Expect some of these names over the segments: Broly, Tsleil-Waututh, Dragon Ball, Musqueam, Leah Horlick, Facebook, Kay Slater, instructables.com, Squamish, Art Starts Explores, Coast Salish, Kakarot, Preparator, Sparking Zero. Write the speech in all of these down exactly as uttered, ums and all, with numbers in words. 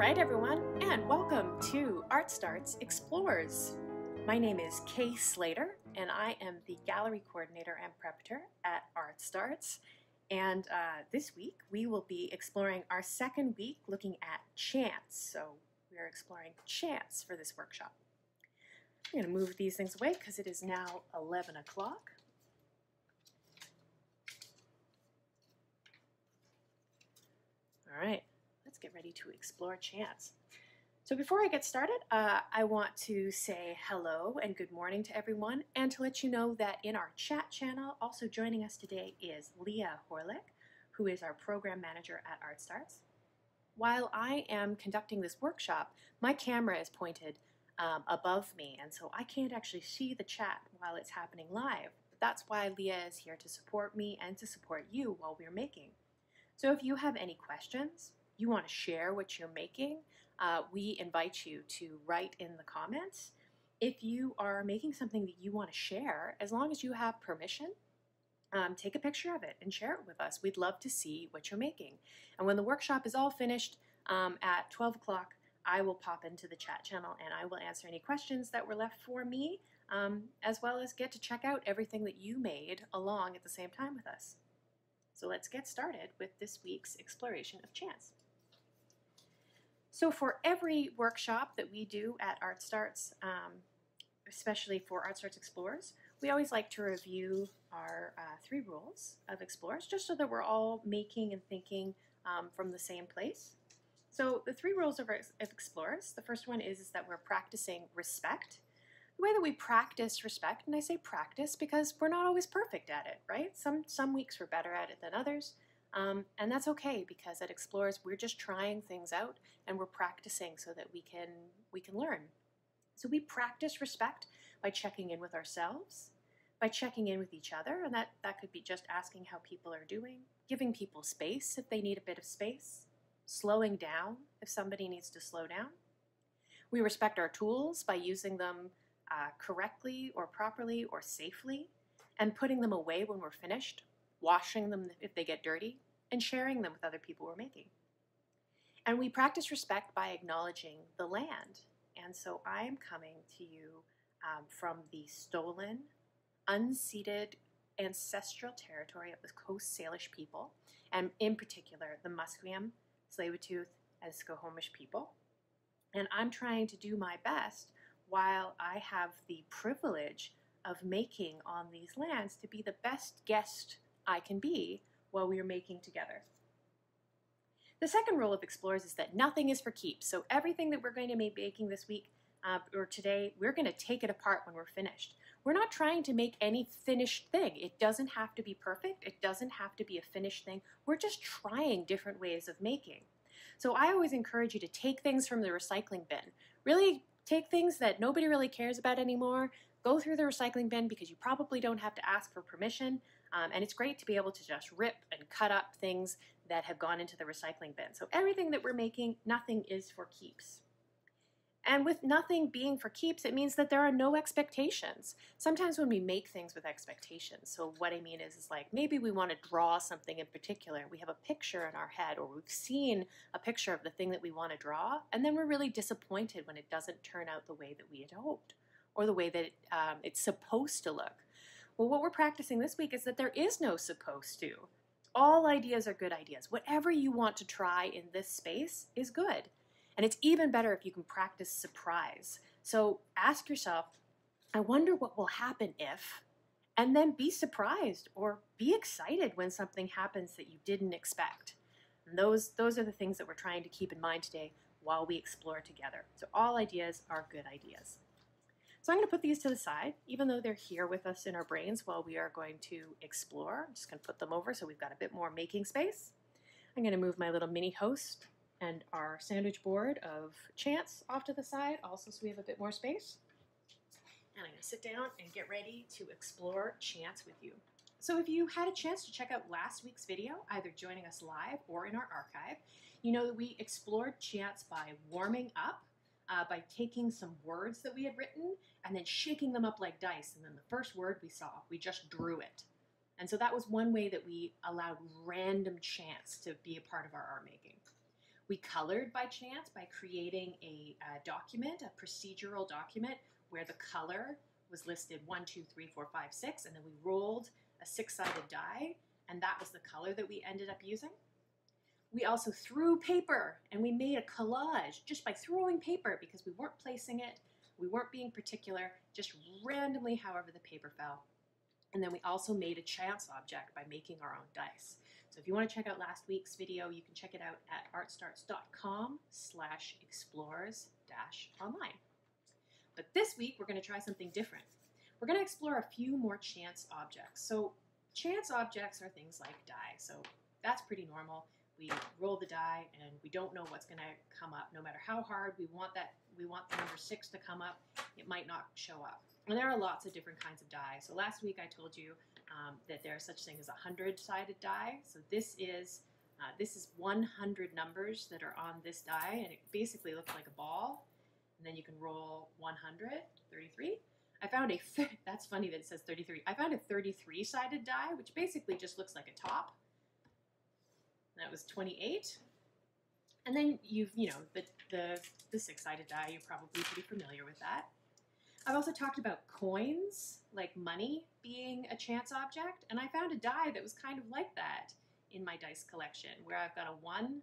Alright everyone, and welcome to Art Starts Explores. My name is Kay Slater, and I am the gallery coordinator and preparator at Art Starts. And uh, this week we will be exploring our second week looking at chants. So we're exploring chants for this workshop. I'm going to move these things away because it is now eleven o'clock. All right, let's get ready to explore chants. So before I get started, uh, I want to say hello and good morning to everyone, and to let you know that in our chat channel, also joining us today is Leah Horlick, who is our program manager at Art Starts. While I am conducting this workshop, my camera is pointed um, above me, and so I can't actually see the chat while it's happening live. But that's why Leah is here to support me and to support you while we're making. So if you have any questions, you want to share what you're making, Uh, we invite you to write in the comments. If you are making something that you want to share, as long as you have permission, um, take a picture of it and share it with us. We'd love to see what you're making. And when the workshop is all finished um, at twelve o'clock, I will pop into the chat channel and I will answer any questions that were left for me, um, as well as get to check out everything that you made along at the same time with us. So let's get started with this week's exploration of chants. So for every workshop that we do at Art Starts, um, especially for Art Starts Explorers, we always like to review our uh, three rules of Explorers, just so that we're all making and thinking um, from the same place. So the three rules of, of Explorers, the first one is, is that we're practicing respect. The way that we practice respect, and I say practice because we're not always perfect at it, right? Some, some weeks we're better at it than others. Um, and that's okay, because at Explorers we're just trying things out and we're practicing so that we can we can learn. So we practice respect by checking in with ourselves, by checking in with each other, and that, that could be just asking how people are doing, giving people space if they need a bit of space, slowing down if somebody needs to slow down. We respect our tools by using them uh, correctly or properly or safely, and putting them away when we're finished, washing them if they get dirty, and sharing them with other people we're making. And we practice respect by acknowledging the land. And so I'm coming to you um, from the stolen, unceded, ancestral territory of the Coast Salish people, and in particular the Musqueam, Tsleil-Waututh, and Squamish people. And I'm trying to do my best, while I have the privilege of making on these lands, to be the best guest I can be while we are making together. The second rule of Explorers is that nothing is for keeps. So everything that we're going to be making this week uh, or today, we're going to take it apart when we're finished. We're not trying to make any finished thing. It doesn't have to be perfect. It doesn't have to be a finished thing. We're just trying different ways of making. So I always encourage you to take things from the recycling bin. Really take things that nobody really cares about anymore. Go through the recycling bin, because you probably don't have to ask for permission. Um, and it's great to be able to just rip and cut up things that have gone into the recycling bin. So everything that we're making, nothing is for keeps. And with nothing being for keeps, it means that there are no expectations. Sometimes when we make things with expectations, so what I mean is, is like maybe we want to draw something in particular. We have a picture in our head, or we've seen a picture of the thing that we want to draw, and then we're really disappointed when it doesn't turn out the way that we had hoped, or the way that um, it's supposed to look. Well, what we're practicing this week is that there is no supposed to. All ideas are good ideas. Whatever you want to try in this space is good. And it's even better if you can practice surprise. So ask yourself, I wonder what will happen if, and then be surprised or be excited when something happens that you didn't expect. And those, those are the things that we're trying to keep in mind today while we explore together. So all ideas are good ideas. So I'm going to put these to the side, even though they're here with us in our brains while we are going to explore. I'm just going to put them over so we've got a bit more making space. I'm going to move my little mini host and our sandwich board of chants off to the side, also so we have a bit more space. And I'm going to sit down and get ready to explore chants with you. So if you had a chance to check out last week's video, either joining us live or in our archive, you know that we explored chants by warming up, Uh, by taking some words that we had written and then shaking them up like dice, and then the first word we saw, we just drew it. And so that was one way that we allowed random chance to be a part of our art making. We colored by chance by creating a, a document, a procedural document, where the color was listed one, two, three, four, five, six, and then we rolled a six-sided die, and that was the color that we ended up using. We also threw paper, and we made a collage just by throwing paper because we weren't placing it, we weren't being particular, just randomly however the paper fell. And then we also made a chance object by making our own dice. So if you want to check out last week's video, you can check it out at art starts dot com slash explores dash online. But this week, we're going to try something different. We're going to explore a few more chance objects. So chance objects are things like die. So that's pretty normal. We roll the die and we don't know what's going to come up. No matter how hard we want that, we want the number six to come up, it might not show up. And there are lots of different kinds of die. So last week I told you um, that there are such thing as a hundred-sided die. So this is uh, this is one hundred numbers that are on this die, and it basically looks like a ball. And then you can roll one hundred, thirty-three. I found a that's funny that it says thirty-three. I found a thirty-three-sided die, which basically just looks like a top. That was twenty-eight. And then you've you know the the the six-sided die. You're probably pretty familiar with that. I've also talked about coins, like money, being a chance object, and I found a die that was kind of like that in my dice collection, where I've got a one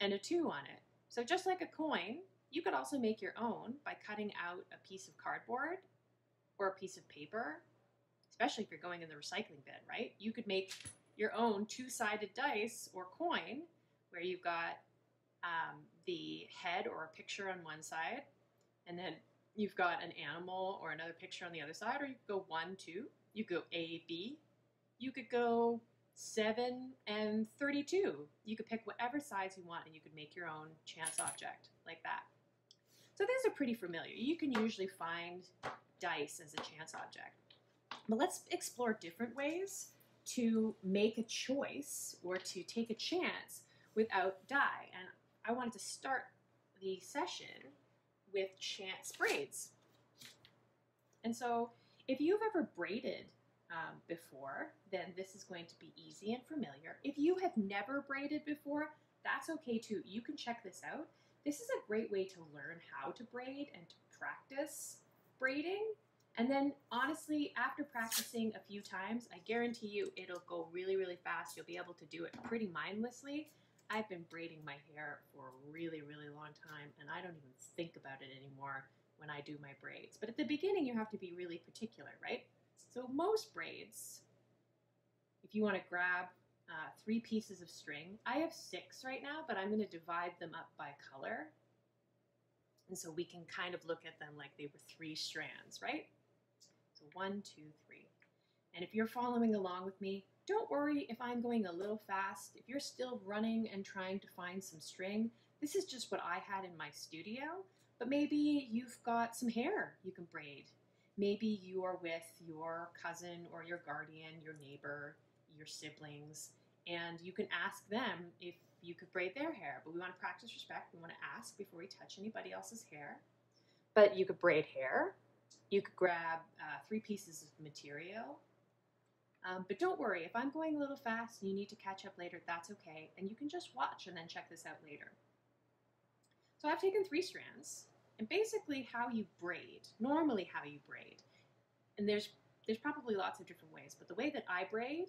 and a two on it. So just like a coin, you could also make your own by cutting out a piece of cardboard or a piece of paper, especially if you're going in the recycling bin, right? You could make your own two-sided dice or coin, where you've got um, the head or a picture on one side, and then you've got an animal or another picture on the other side, or you could go one, two. You could go A, B. You could go seven and thirty-two. You could pick whatever size you want, and you could make your own chance object like that. So these are pretty familiar. You can usually find dice as a chance object. But let's explore different ways to make a choice or to take a chance without die. And I wanted to start the session with chance braids. And so if you've ever braided um, before, then this is going to be easy and familiar. If you have never braided before, that's okay too. You can check this out. This is a great way to learn how to braid and to practice braiding. And then honestly, after practicing a few times, I guarantee you it'll go really, really fast. You'll be able to do it pretty mindlessly. I've been braiding my hair for a really, really long time, and I don't even think about it anymore when I do my braids. But at the beginning, you have to be really particular, right? So most braids, if you want to grab uh, three pieces of string, I have six right now, but I'm going to divide them up by color. And so we can kind of look at them like they were three strands, right? So one, two, three. And if you're following along with me, don't worry if I'm going a little fast. If you're still running and trying to find some string, this is just what I had in my studio, but maybe you've got some hair you can braid. Maybe you are with your cousin or your guardian, your neighbor, your siblings, and you can ask them if you could braid their hair, but we want to practice respect. We want to ask before we touch anybody else's hair. But you could braid hair. You could grab uh, three pieces of material. Um, but don't worry, if I'm going a little fast and you need to catch up later, that's okay. And you can just watch and then check this out later. So I've taken three strands, and basically how you braid, normally how you braid, and there's, there's probably lots of different ways, but the way that I braid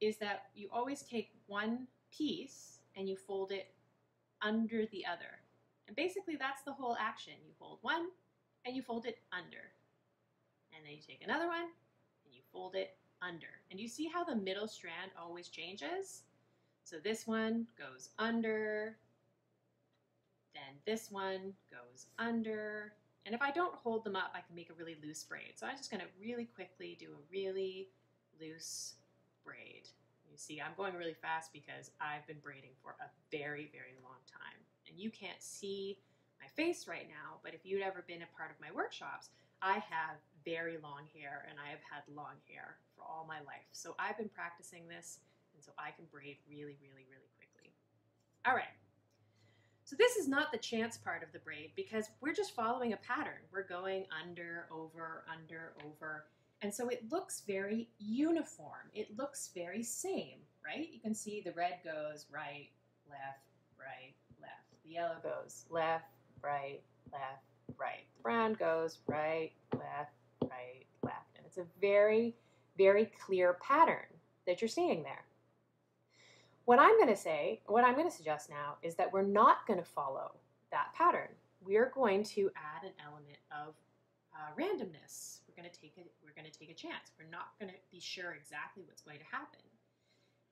is that you always take one piece and you fold it under the other. And basically that's the whole action. You hold one and you fold it under. And then you take another one and you fold it under. And you see how the middle strand always changes? So this one goes under, then this one goes under, and if I don't hold them up, I can make a really loose braid. So I'm just going to really quickly do a really loose braid. You see, I'm going really fast because I've been braiding for a very, very long time. And you can't see my face right now, but if you'd ever been a part of my workshops, I have very long hair, and I have had long hair for all my life. So I've been practicing this, and so I can braid really, really, really quickly. All right. So this is not the chance part of the braid because we're just following a pattern. We're going under, over, under, over. And so it looks very uniform. It looks very same, right? You can see the red goes right, left, right, left. The yellow goes left, right, left, right. The brown goes right, left, right, left. And it's a very, very clear pattern that you're seeing there. What I'm going to say, what I'm going to suggest now is that we're not going to follow that pattern. We're going to add an element of uh, randomness. We're going to take a, we're going to take a chance. We're not going to be sure exactly what's going to happen.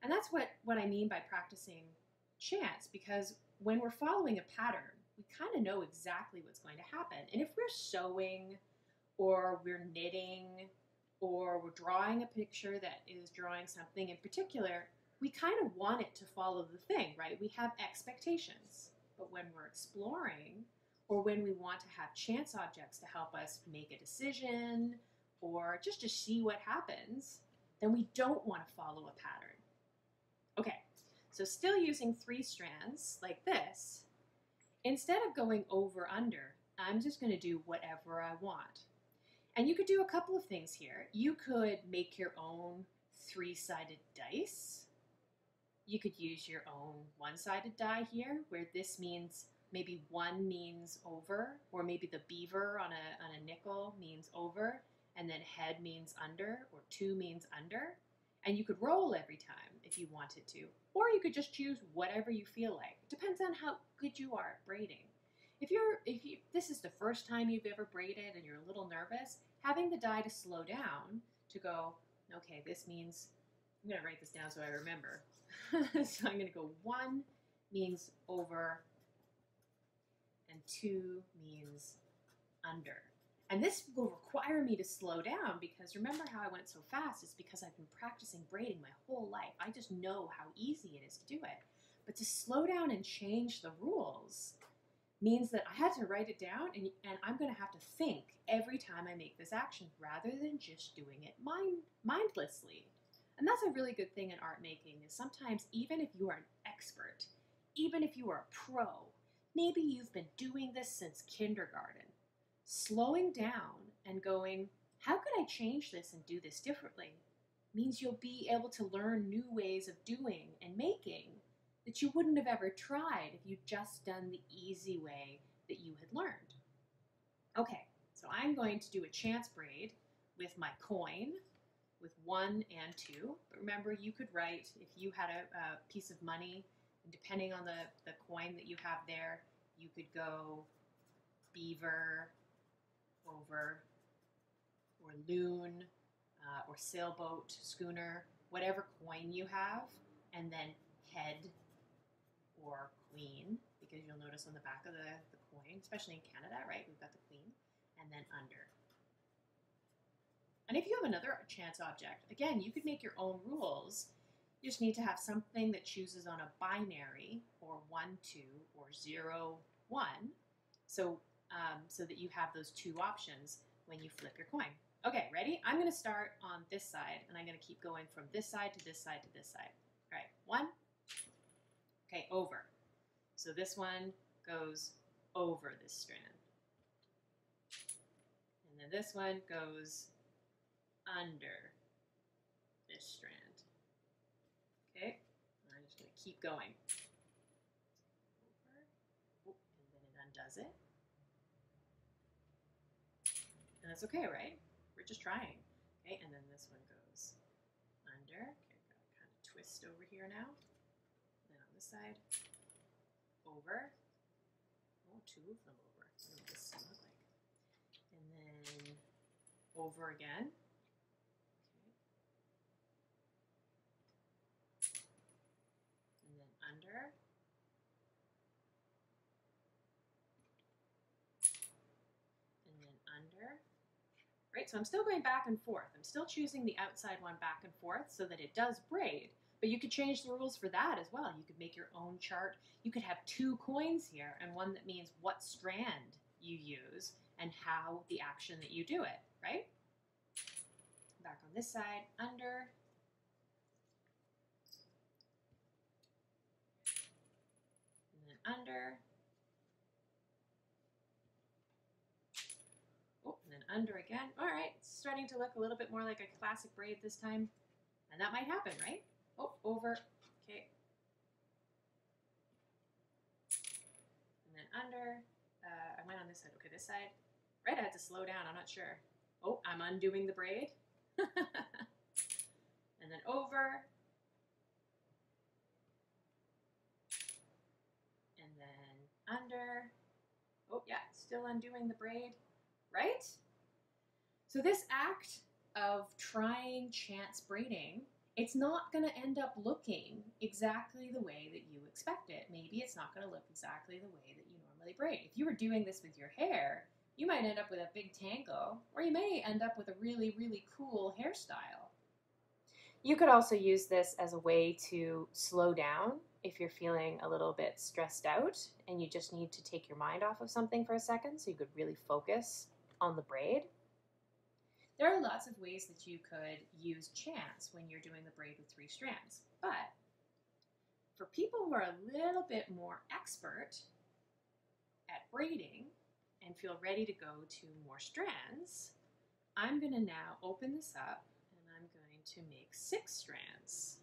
And that's what, what I mean by practicing chance, because when we're following a pattern, we kind of know exactly what's going to happen. And if we're sewing or we're knitting or we're drawing a picture that is drawing something in particular, we kind of want it to follow the thing, right? We have expectations. But when we're exploring or when we want to have chance objects to help us make a decision or just to see what happens, then we don't want to follow a pattern. Okay, so still using three strands like this, instead of going over under, I'm just going to do whatever I want. And you could do a couple of things here. You could make your own three-sided dice. You could use your own one-sided die here, where this means maybe one means over, or maybe the beaver on a, on a nickel means over, and then head means under, or two means under. And you could roll every time if you wanted to, or you could just choose whatever you feel like. It depends on how good you are at braiding. If you're, if you, this is the first time you've ever braided and you're a little nervous, having the die to slow down to go, okay, this means, I'm going to write this down so I remember. So I'm going to go one means over and two means under. And this will require me to slow down because remember how I went so fast? It's because I've been practicing braiding my whole life. I just know how easy it is to do it. But to slow down and change the rules means that I had to write it down and, and I'm going to have to think every time I make this action rather than just doing it mind, mindlessly. And that's a really good thing in art making is sometimes even if you are an expert, even if you are a pro, maybe you've been doing this since kindergarten, slowing down and going, how could I change this and do this differently? Means you'll be able to learn new ways of doing and making that you wouldn't have ever tried if you'd just done the easy way that you had learned. Okay, so I'm going to do a chance braid with my coin, with one and two. But remember, you could write, if you had a, a piece of money, and depending on the, the coin that you have there, you could go beaver, over, or loon, uh, or sailboat, schooner, whatever coin you have, and then head or queen, because you'll notice on the back of the, the coin, especially in Canada, right, we've got the queen, and then under. And if you have another chance object, again, you could make your own rules. You just need to have something that chooses on a binary, or one, two, or zero, one, so, um, so that you have those two options when you flip your coin. Okay, ready? I'm going to start on this side, and I'm going to keep going from this side to this side to this side. All right, one. Okay, over. So this one goes over this strand. And then this one goes under this strand. Okay, I'm just going to keep going. Over, and then it undoes it. And that's okay, right? We're just trying. Okay, and then this one goes under. Okay, I've got to kind of twist over here now. And then on this side, over. Oh, two of them over. I don't know what this sounds like. And then over again. Right, so I'm still going back and forth. I'm still choosing the outside one back and forth so that it does braid, but you could change the rules for that as well. You could make your own chart. You could have two coins here and one that means what strand you use and how the action that you do it, right? Back on this side, under. And then under. Under again. All right, it's starting to look a little bit more like a classic braid this time, and that might happen, right? Oh, over. Okay. this side, okay, this side. Right, I had to slow down, I'm not sure. Oh, I'm undoing the braid. And then over. And then under. Oh yeah, still undoing the braid, right? So this act of trying chance braiding, it's not gonna end up looking exactly the way that you expect it. Maybe it's not gonna look exactly the way that you normally braid. If you were doing this with your hair, you might end up with a big tangle, or you may end up with a really, really cool hairstyle. You could also use this as a way to slow down if you're feeling a little bit stressed out and you just need to take your mind off of something for a second, so you could really focus on the braid. There are lots of ways that you could use chance when you're doing the braid with three strands, but for people who are a little bit more expert at braiding and feel ready to go to more strands, I'm going to now open this up and I'm going to make six strands,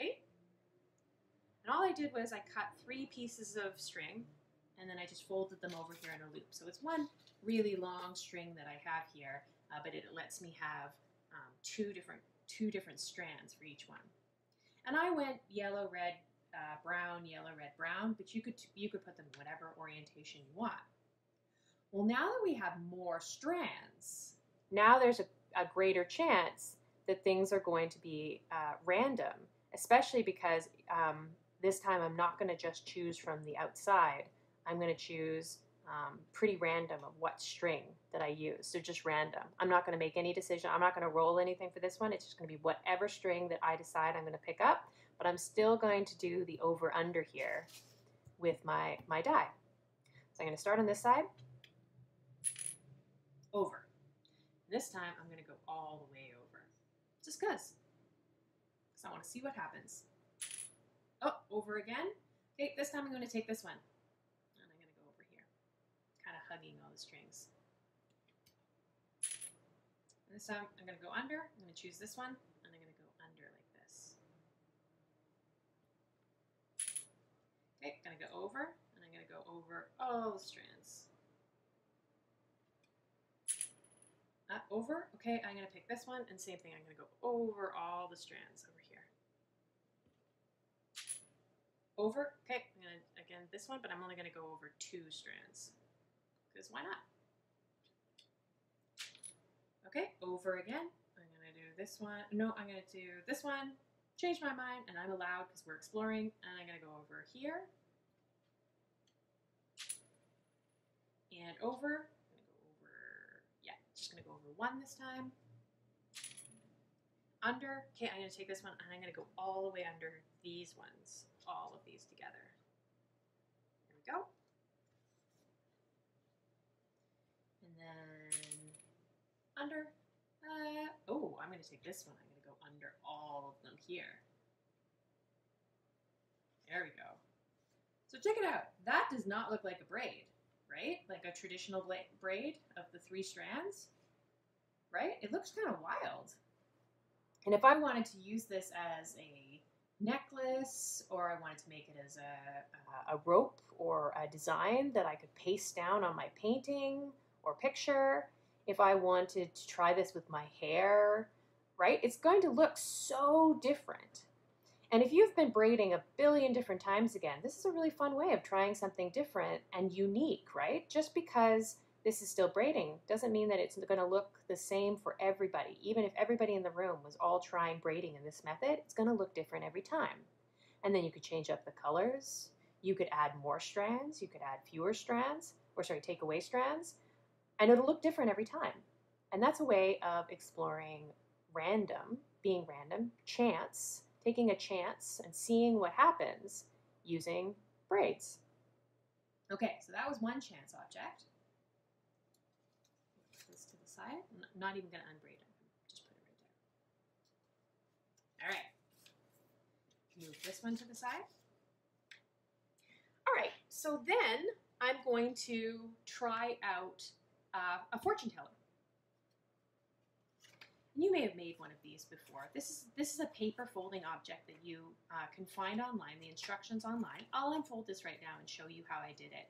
right? And all I did was I cut three pieces of string and then I just folded them over here in a loop. So it's one really long string that I have here, uh, but it lets me have um, two different two different strands for each one. And I went yellow, red, uh, brown, yellow, red, brown, but you could, you could put them in whatever orientation you want. Well, now that we have more strands, now there's a, a greater chance that things are going to be uh, random, especially because um, this time I'm not going to just choose from the outside. I'm going to choose um, pretty random of what string that I use, so just random. I'm not going to make any decision. I'm not going to roll anything for this one. It's just going to be whatever string that I decide I'm going to pick up, but I'm still going to do the over-under here with my, my die. So I'm going to start on this side. Over. This time I'm going to go all the way over, just because. Because I want to see what happens. Oh, over again. Okay, this time I'm going to take this one. And I'm going to go over here, kind of hugging all the strings. And this time I'm going to go under. I'm going to choose this one, and I'm going to go under like this. Okay, I'm going to go over, and I'm going to go over all the strands. Uh, over, okay, I'm going to pick this one, and same thing, I'm going to go over all the strands over here. Over, okay, I'm going to, again, this one, but I'm only going to go over two strands, because why not? Okay, over again, I'm going to do this one, no, I'm going to do this one, change my mind, and I'm allowed, because we're exploring, and I'm going to go over here, and over. Just going to go over one this time. Under. Okay, I'm going to take this one and I'm going to go all the way under these ones. All of these together. There we go. And then under. Uh, oh, I'm going to take this one. I'm going to go under all of them here. There we go. So check it out. That does not look like a braid. Right? Like a traditional braid of the three strands, right? It looks kind of wild. And if I wanted to use this as a necklace, or I wanted to make it as a, a, a rope or a design that I could paste down on my painting or picture, if I wanted to try this with my hair, right? It's going to look so different. And if you've been braiding a billion different times again, this is a really fun way of trying something different and unique, right? Just because this is still braiding doesn't mean that it's going to look the same for everybody. Even if everybody in the room was all trying braiding in this method, it's going to look different every time. And then you could change up the colors. You could add more strands. You could add fewer strands, or sorry, take away strands. And it'll look different every time. And that's a way of exploring random, being random, chance, taking a chance and seeing what happens using braids. Okay, so that was one chance object. Put this to the side. I'm not even going to unbraid it. Just put it right there. All right. Move this one to the side. All right, so then I'm going to try out uh, a fortune teller. You may have made one of these before. This is, this is a paper folding object that you uh, can find online, the instructions online. I'll unfold this right now and show you how I did it.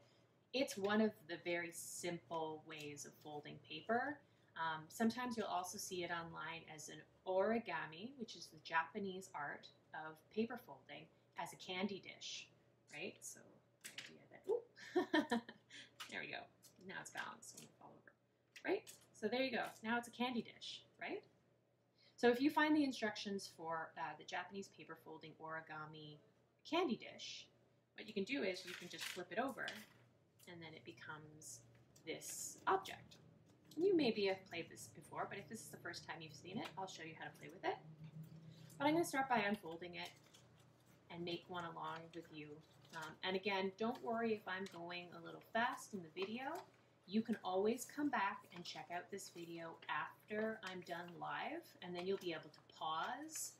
It's one of the very simple ways of folding paper. Um, sometimes you'll also see it online as an origami, which is the Japanese art of paper folding, as a candy dish, right? So the idea that, ooh, there we go. Now it's balanced, so I'm gonna fall over, right? So there you go, now it's a candy dish, right? So if you find the instructions for uh, the Japanese paper folding origami candy dish, what you can do is you can just flip it over and then it becomes this object. You maybe have played this before, but if this is the first time you've seen it, I'll show you how to play with it. But I'm gonna start by unfolding it and make one along with you. Um, and again, don't worry if I'm going a little fast in the video. You can always come back and check out this video after I'm done live, and then you'll be able to pause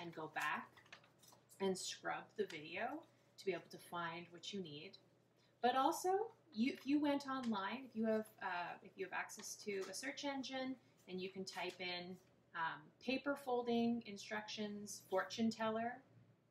and go back and scrub the video to be able to find what you need. But also, you, if you went online, if you have uh, if you have access to a search engine, and you can type in um, paper folding instructions, fortune teller,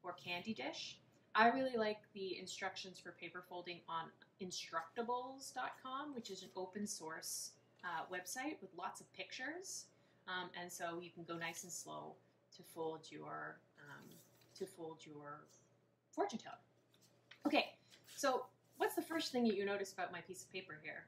or candy dish. I really like the instructions for paper folding on instructables dot com, which is an open source uh, website with lots of pictures, um, and so you can go nice and slow to fold your um, to fold your fortune teller. Okay, so what's the first thing that you notice about my piece of paper here?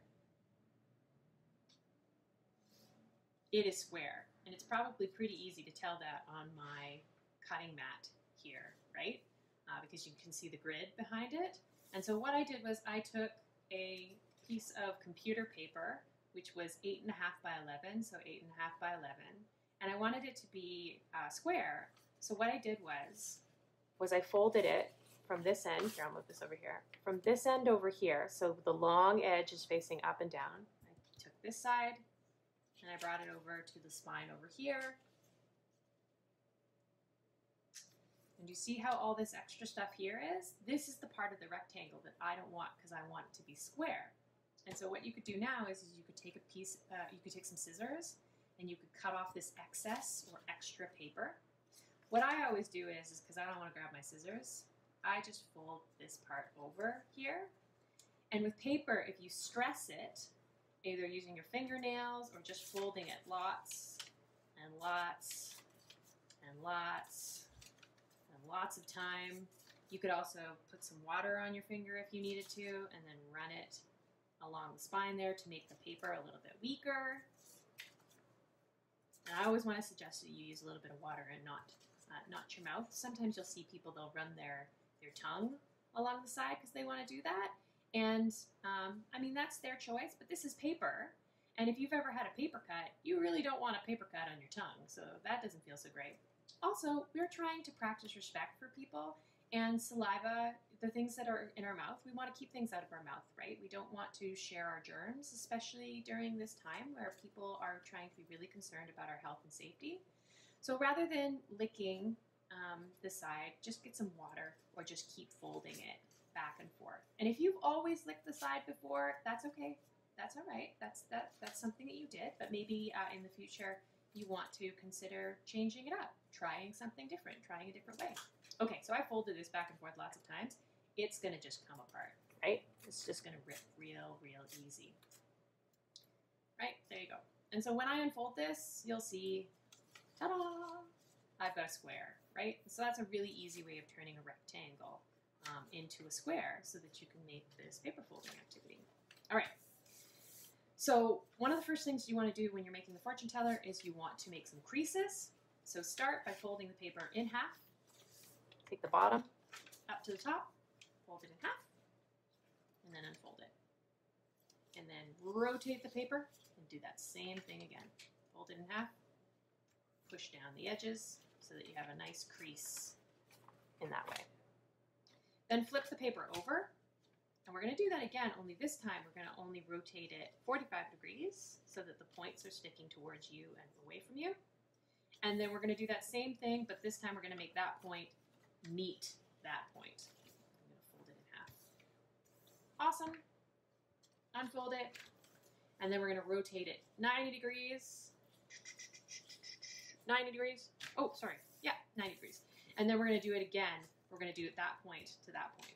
It is square, and it's probably pretty easy to tell that on my cutting mat here, right? Uh, because you can see the grid behind it. And so what I did was I took a piece of computer paper, which was eight and a half by eleven, so eight and a half by eleven, and I wanted it to be uh, square. So what I did was, was I folded it from this end, here I'll move this over here, from this end over here, so the long edge is facing up and down. I took this side and I brought it over to the spine over here. And you see how all this extra stuff here is? This is the part of the rectangle that I don't want because I want it to be square. And so what you could do now is, is you could take a piece, uh, you could take some scissors and you could cut off this excess or extra paper. What I always do is, is because I don't want to grab my scissors, I just fold this part over here. And with paper, if you stress it, either using your fingernails or just folding it lots and lots and lots, and lots of time. You could also put some water on your finger if you needed to, and then run it along the spine there to make the paper a little bit weaker. And I always want to suggest that you use a little bit of water and not uh, not your mouth. Sometimes you'll see people, they'll run their, their tongue along the side because they want to do that. And um, I mean, that's their choice, but this is paper. And if you've ever had a paper cut, you really don't want a paper cut on your tongue, so that doesn't feel so great. Also, we're trying to practice respect for people, and saliva, the things that are in our mouth, we want to keep things out of our mouth, right? We don't want to share our germs, especially during this time where people are trying to be really concerned about our health and safety. So rather than licking um, the side, just get some water or just keep folding it back and forth. And if you've always licked the side before, that's okay. That's all right. That's, that, that's something that you did, but maybe uh, in the future, you want to consider changing it up, trying something different, trying a different way. Okay, so I folded this back and forth lots of times. It's gonna just come apart, right? It's just gonna rip real, real easy. Right, there you go. And so when I unfold this, you'll see, ta-da, I've got a square, right? So that's a really easy way of turning a rectangle um, into a square so that you can make this paper folding activity. All right. So one of the first things you want to do when you're making the fortune teller is you want to make some creases. So start by folding the paper in half. Take the bottom up to the top, fold it in half, and then unfold it. And then rotate the paper and do that same thing again. Fold it in half, push down the edges so that you have a nice crease in that way. Then flip the paper over. And we're going to do that again, only this time we're going to only rotate it forty-five degrees so that the points are sticking towards you and away from you. And then we're going to do that same thing, but this time we're going to make that point meet that point. I'm going to fold it in half. Awesome. Unfold it. And then we're going to rotate it ninety degrees. ninety degrees. Oh, sorry. Yeah, ninety degrees. And then we're going to do it again. We're going to do it that point to that point.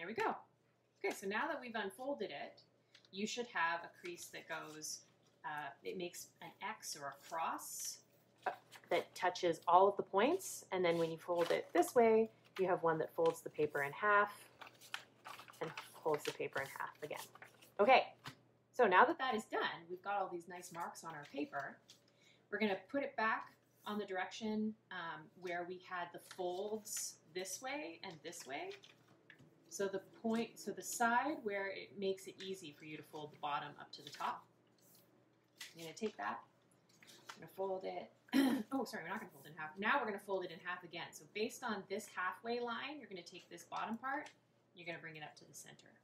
There we go. Okay, so now that we've unfolded it, you should have a crease that goes, uh, it makes an X or a cross that touches all of the points, and then when you fold it this way, you have one that folds the paper in half and folds the paper in half again. Okay, so now that that is done, we've got all these nice marks on our paper. We're going to put it back on the direction um, where we had the folds this way and this way. So the point, so the side where it makes it easy for you to fold the bottom up to the top. I'm going to take that. I'm going to fold it. Oh, sorry, we're not going to fold it in half. Now we're going to fold it in half again. So based on this halfway line, you're going to take this bottom part. You're going to bring it up to the center.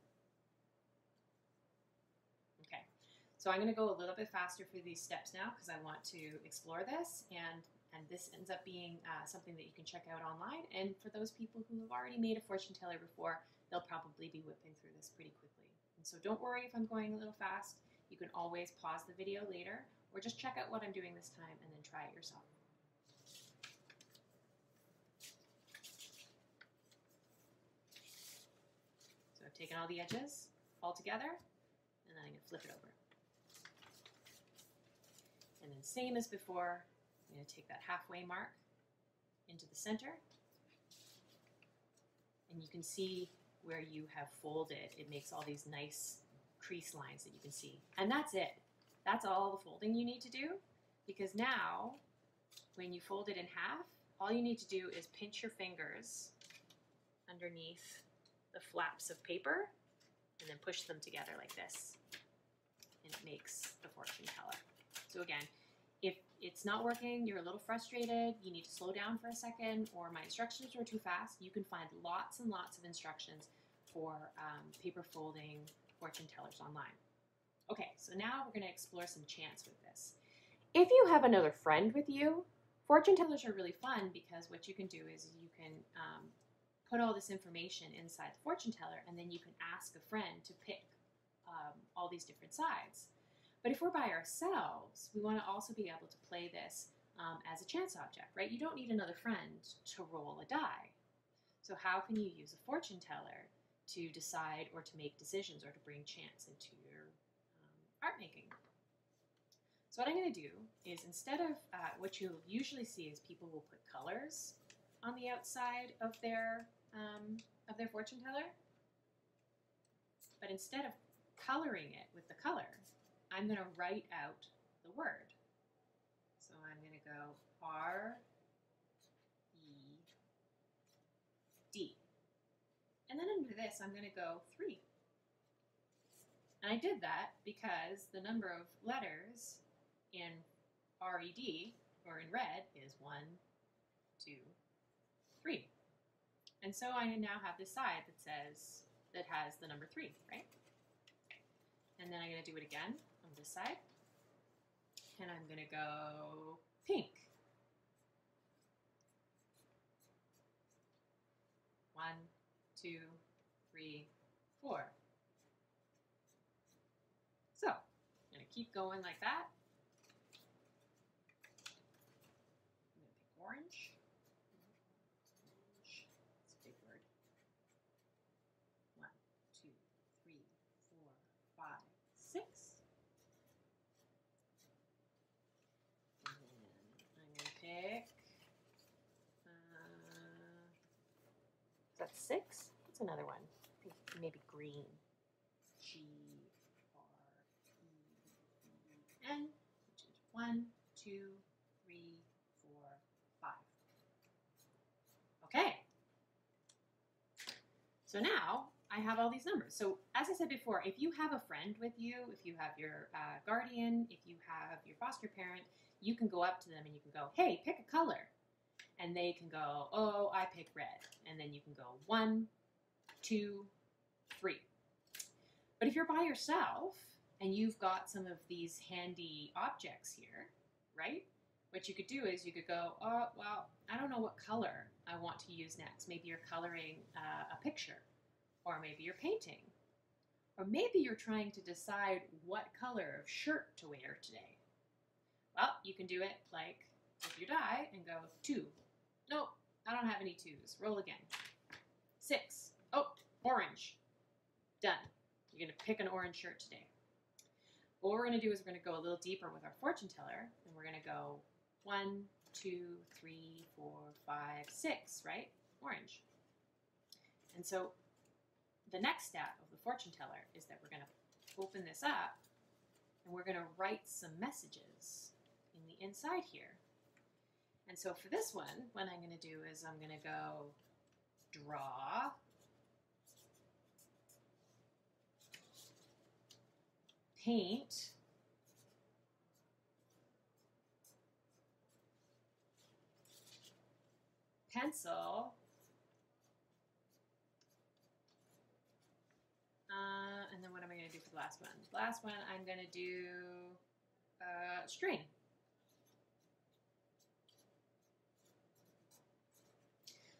Okay. So I'm going to go a little bit faster through these steps now because I want to explore this, and and this ends up being uh, something that you can check out online. And for those people who have already made a fortune teller before, they'll probably be whipping through this pretty quickly. And so don't worry if I'm going a little fast. You can always pause the video later or just check out what I'm doing this time and then try it yourself. So I've taken all the edges all together and then I'm going to flip it over. And then same as before, I'm going to take that halfway mark into the center, and you can see where you have folded. It makes all these nice crease lines that you can see. And that's it. That's all the folding you need to do, because now when you fold it in half, all you need to do is pinch your fingers underneath the flaps of paper and then push them together like this, and it makes the fortune teller. So again, if it's not working, you're a little frustrated, you need to slow down for a second, or my instructions were too fast, you can find lots and lots of instructions for um, paper folding fortune tellers online. Okay, so now we're going to explore some chance with this. If you have another friend with you, fortune tellers are really fun because what you can do is you can um, put all this information inside the fortune teller, and then you can ask a friend to pick um, all these different sides. But if we're by ourselves, we want to also be able to play this um, as a chance object, right? You don't need another friend to roll a die. So how can you use a fortune teller to decide or to make decisions or to bring chance into your um, art making? So what I'm going to do is, instead of uh, what you'll usually see is people will put colors on the outside of their, um, of their fortune teller, but instead of coloring it with the color, I'm going to write out the word. So I'm going to go R E D. And then under this, I'm going to go three. And I did that because the number of letters in R E D, or in red, is one, two, three. And so I now have this side that says, that has the number three, right? And then I'm going to do it again on this side. And I'm going to go pink. One, two, three, four. So I'm going to keep going like that. I'm going to pick orange. Orange. It's a big word. One, two, three, four, five, six. And then I'm going to pick, uh, that's six. That's another one. I think maybe green. G R E E N, which is one, two, three, four, five. Okay. So now I have all these numbers. So as I said before, if you have a friend with you, if you have your uh, guardian, if you have your foster parent, you can go up to them and you can go, hey, pick a color. And they can go, oh, I pick red. And then you can go one, two, three. But if you're by yourself and you've got some of these handy objects here, right? What you could do is you could go, oh, well, I don't know what color I want to use next. Maybe you're coloring uh, a picture. Or maybe you're painting. Or maybe you're trying to decide what color of shirt to wear today. Well, you can do it like with your die and go two. Nope, I don't have any twos. Roll again. Six. Oh, Orange. Done. You're going to pick an orange shirt today. What we're going to do is we're going to go a little deeper with our fortune teller, and we're going to go one, two, three, four, five, six, right? Orange. And so the next step of the fortune teller is that we're going to open this up, and we're going to write some messages in the inside here. And so for this one, what I'm going to do is I'm going to go draw paint, pencil, uh, and then what am I going to do for the last one? The last one I'm going to do uh, string.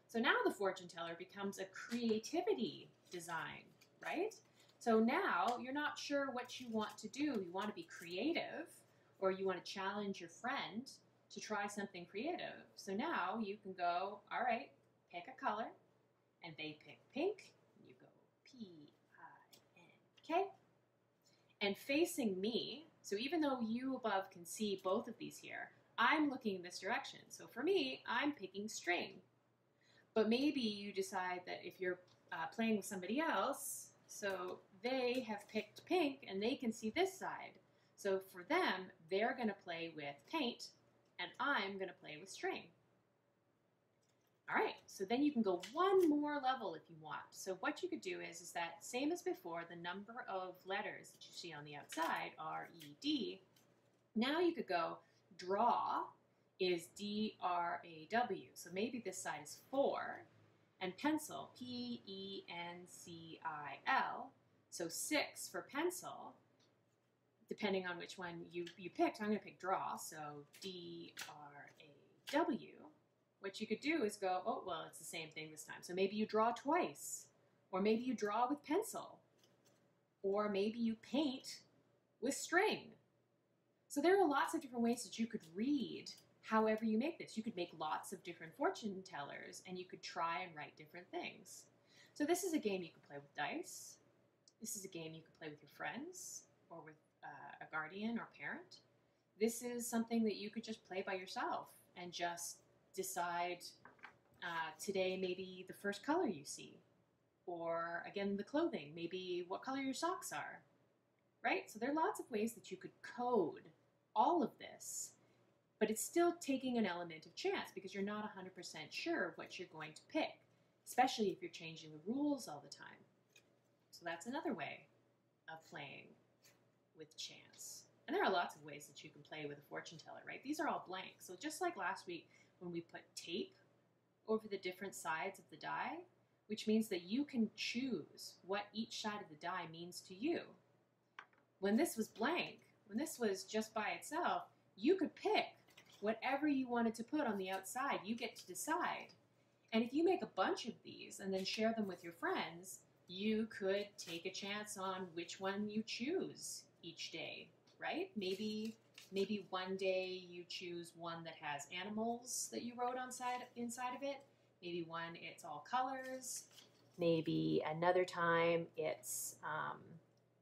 So now the fortune teller becomes a creativity design, right? So now you're not sure what you want to do. You want to be creative, or you want to challenge your friend to try something creative. So now you can go, all right, pick a color, and they pick pink. You go P I N K. And facing me, so even though you above can see both of these here, I'm looking in this direction. So for me, I'm picking string. But maybe you decide that if you're uh, playing with somebody else, so they have picked pink and they can see this side. So for them, they're going to play with paint and I'm going to play with string. All right, so then you can go one more level if you want. So what you could do is, is that same as before, the number of letters that you see on the outside are E D. Now you could go draw is D R A W. So maybe this side is four. And pencil, P E N C I L, so six for pencil, depending on which one you, you picked. I'm going to pick draw, so D R A W. What you could do is go, oh, well, it's the same thing this time. So maybe you draw twice, or maybe you draw with pencil, or maybe you paint with string. So there are lots of different ways that you could read however you make this. You could make lots of different fortune tellers, and you could try and write different things. So this is a game you can play with dice. This is a game you can play with your friends or with uh, a guardian or parent. This is something that you could just play by yourself and just decide uh, today maybe the first color you see, or again the clothing, maybe what color your socks are, right? So there are lots of ways that you could code all of this. But it's still taking an element of chance because you're not one hundred percent sure what you're going to pick, especially if you're changing the rules all the time. So that's another way of playing with chance. And there are lots of ways that you can play with a fortune teller, right? These are all blank. So just like last week when we put tape over the different sides of the die, which means that you can choose what each side of the die means to you. When this was blank, when this was just by itself, you could pick whatever you wanted to put on the outside. You get to decide. And if you make a bunch of these and then share them with your friends, you could take a chance on which one you choose each day, right? Maybe maybe one day you choose one that has animals that you wrote on side, inside of it. Maybe one it's all colors. Maybe another time it's um,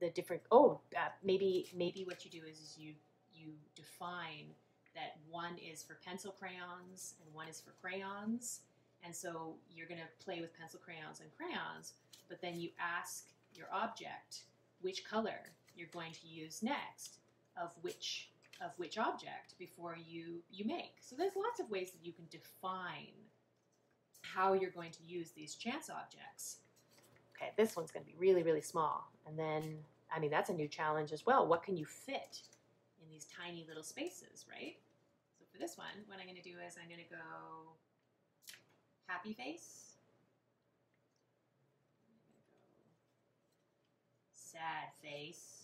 the different, oh, uh, maybe maybe what you do is, is you, you define that one is for pencil crayons and one is for crayons. And so you're going to play with pencil crayons and crayons, but then you ask your object which color you're going to use next of which of which object before you, you make. So there's lots of ways that you can define how you're going to use these chance objects. Okay, this one's going to be really, really small. And then, I mean, that's a new challenge as well. What can you fit in these tiny little spaces, right? So for this one, what I'm going to do is I'm going to go happy face, I'm going to go sad face,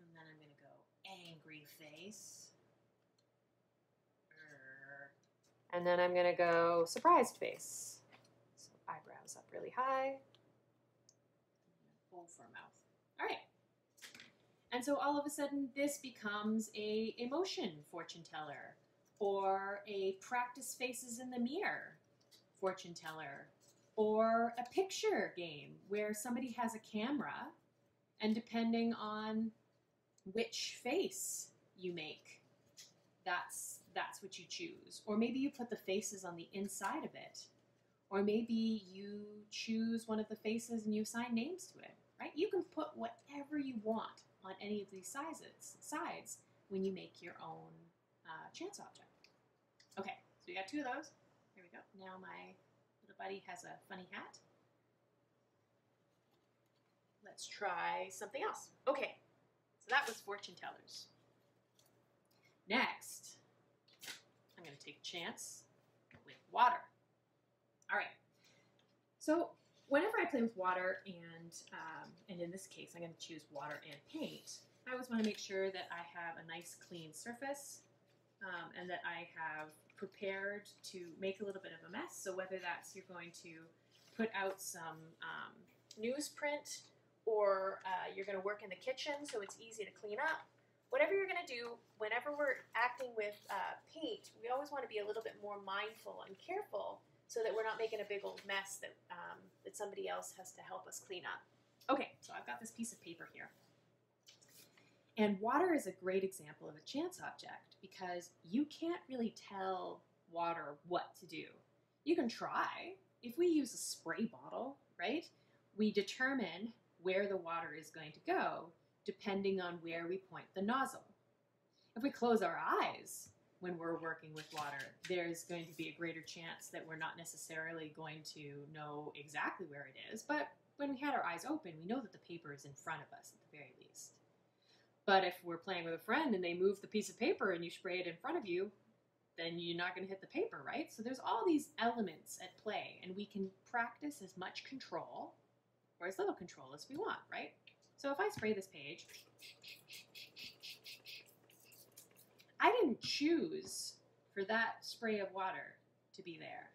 and then I'm going to go angry face, and then I'm going to go surprised face. So eyebrows up really high, bowl for mouth. All right. And so all of a sudden, this becomes a emotion fortune teller, or a practice faces in the mirror fortune teller, or a picture game where somebody has a camera, and depending on which face you make, that's that's what you choose. Or maybe you put the faces on the inside of it, or maybe you choose one of the faces and you assign names to it, right? You can put whatever you want on any of these sizes sides when you make your own uh, chance object. Okay, so we got two of those. Here we go. Now my little buddy has a funny hat. Let's try something else. Okay, so that was fortune tellers. Next, I'm going to take a chance with water. All right, so whenever I play with water, and, um, and in this case, I'm going to choose water and paint, I always want to make sure that I have a nice clean surface um, and that I have prepared to make a little bit of a mess. So whether that's you're going to put out some um, newsprint, or uh, you're going to work in the kitchen so it's easy to clean up. Whatever you're going to do, whenever we're acting with uh, paint, we always want to be a little bit more mindful and careful so that we're not making a big old mess that, um, that somebody else has to help us clean up. Okay, so I've got this piece of paper here. And water is a great example of a chance object because you can't really tell water what to do. You can try. If we use a spray bottle, right, we determine where the water is going to go depending on where we point the nozzle. If we close our eyes when we're working with water, there's going to be a greater chance that we're not necessarily going to know exactly where it is, but when we had our eyes open, we know that the paper is in front of us at the very least. But if we're playing with a friend and they move the piece of paper and you spray it in front of you, then you're not going to hit the paper, right? So there's all these elements at play, and we can practice as much control or as little control as we want, right? So if I spray this page, I didn't choose for that spray of water to be there.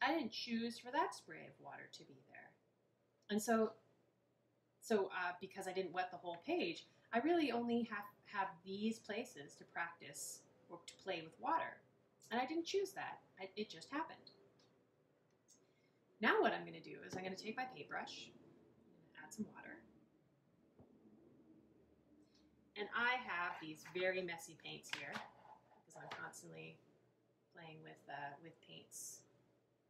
I didn't choose for that spray of water to be there. And so, so uh, because I didn't wet the whole page, I really only have, have these places to practice or to play with water. And I didn't choose that. I, it just happened. Now what I'm going to do is I'm going to take my paintbrush, I'm going to add some water. And I have these very messy paints here because I'm constantly playing with, uh, with paints.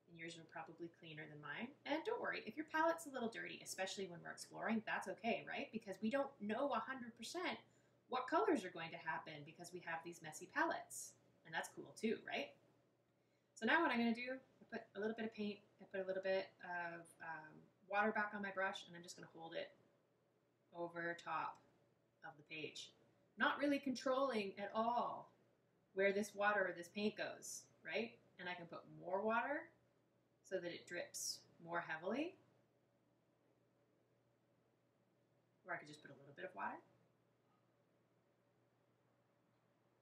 And yours are probably cleaner than mine. And don't worry, if your palette's a little dirty, especially when we're exploring, that's okay, right? Because we don't know one hundred percent what colors are going to happen because we have these messy palettes. And that's cool too, right? So now what I'm going to do, I put a little bit of paint, I put a little bit of um, water back on my brush, and I'm just going to hold it over top of the page. Not really controlling at all where this water or this paint goes, right? And I can put more water so that it drips more heavily. Or I could just put a little bit of water,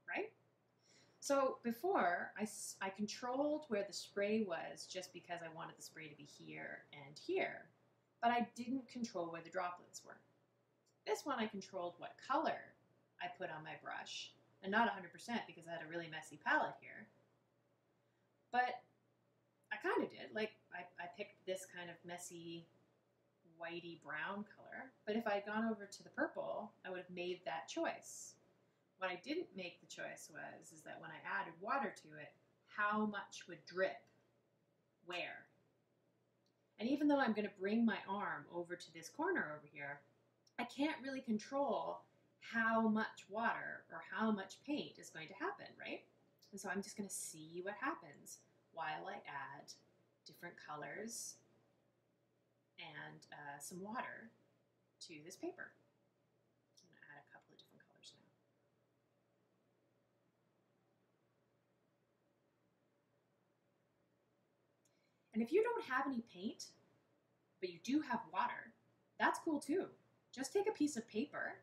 right? So before, I, I controlled where the spray was just because I wanted the spray to be here and here, but I didn't control where the droplets were. This one I controlled what color I put on my brush, and not one hundred percent because I had a really messy palette here, but I kind of did. Like I, I picked this kind of messy whitey brown color, but if I had gone over to the purple, I would have made that choice. What I didn't make the choice was is that when I added water to it, how much would drip where? And even though I'm going to bring my arm over to this corner over here, I can't really control how much water or how much paint is going to happen, right? And so I'm just going to see what happens while I add different colors and uh, some water to this paper. I'm going to add a couple of different colors now. And if you don't have any paint, but you do have water, that's cool too. Just take a piece of paper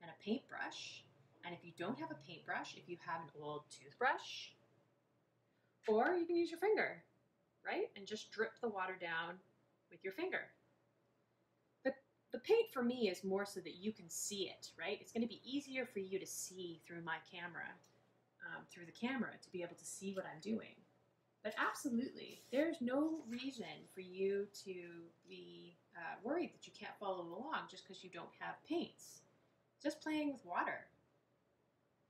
and a paintbrush, and if you don't have a paintbrush, if you have an old toothbrush, or you can use your finger, right? And just drip the water down with your finger. The, the paint for me is more so that you can see it, right? It's going to be easier for you to see through my camera, um, through the camera, to be able to see what I'm doing. But absolutely, there's no reason for you to be uh, worried that you can't follow along just because you don't have paints. Just playing with water,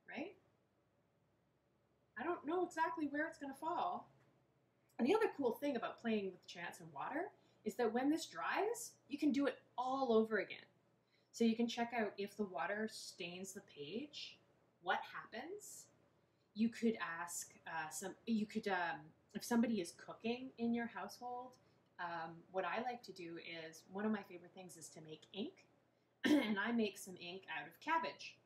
right? I don't know exactly where it's going to fall. And the other cool thing about playing with chance and water is that when this dries, you can do it all over again. So you can check out if the water stains the page, what happens. You could ask uh, some, you could, um, if somebody is cooking in your household, um, what I like to do is, one of my favorite things is to make ink. And I make some ink out of cabbage.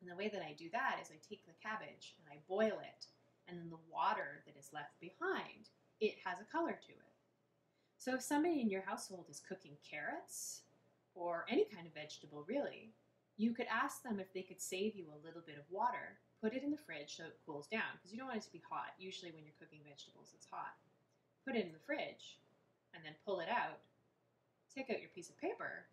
And the way that I do that is I take the cabbage and I boil it. And then the water that is left behind, it has a color to it. So if somebody in your household is cooking carrots or any kind of vegetable, really, you could ask them if they could save you a little bit of water, put it in the fridge so it cools down, because you don't want it to be hot. Usually when you're cooking vegetables, it's hot. Put it in the fridge and then pull it out, take out your piece of paper,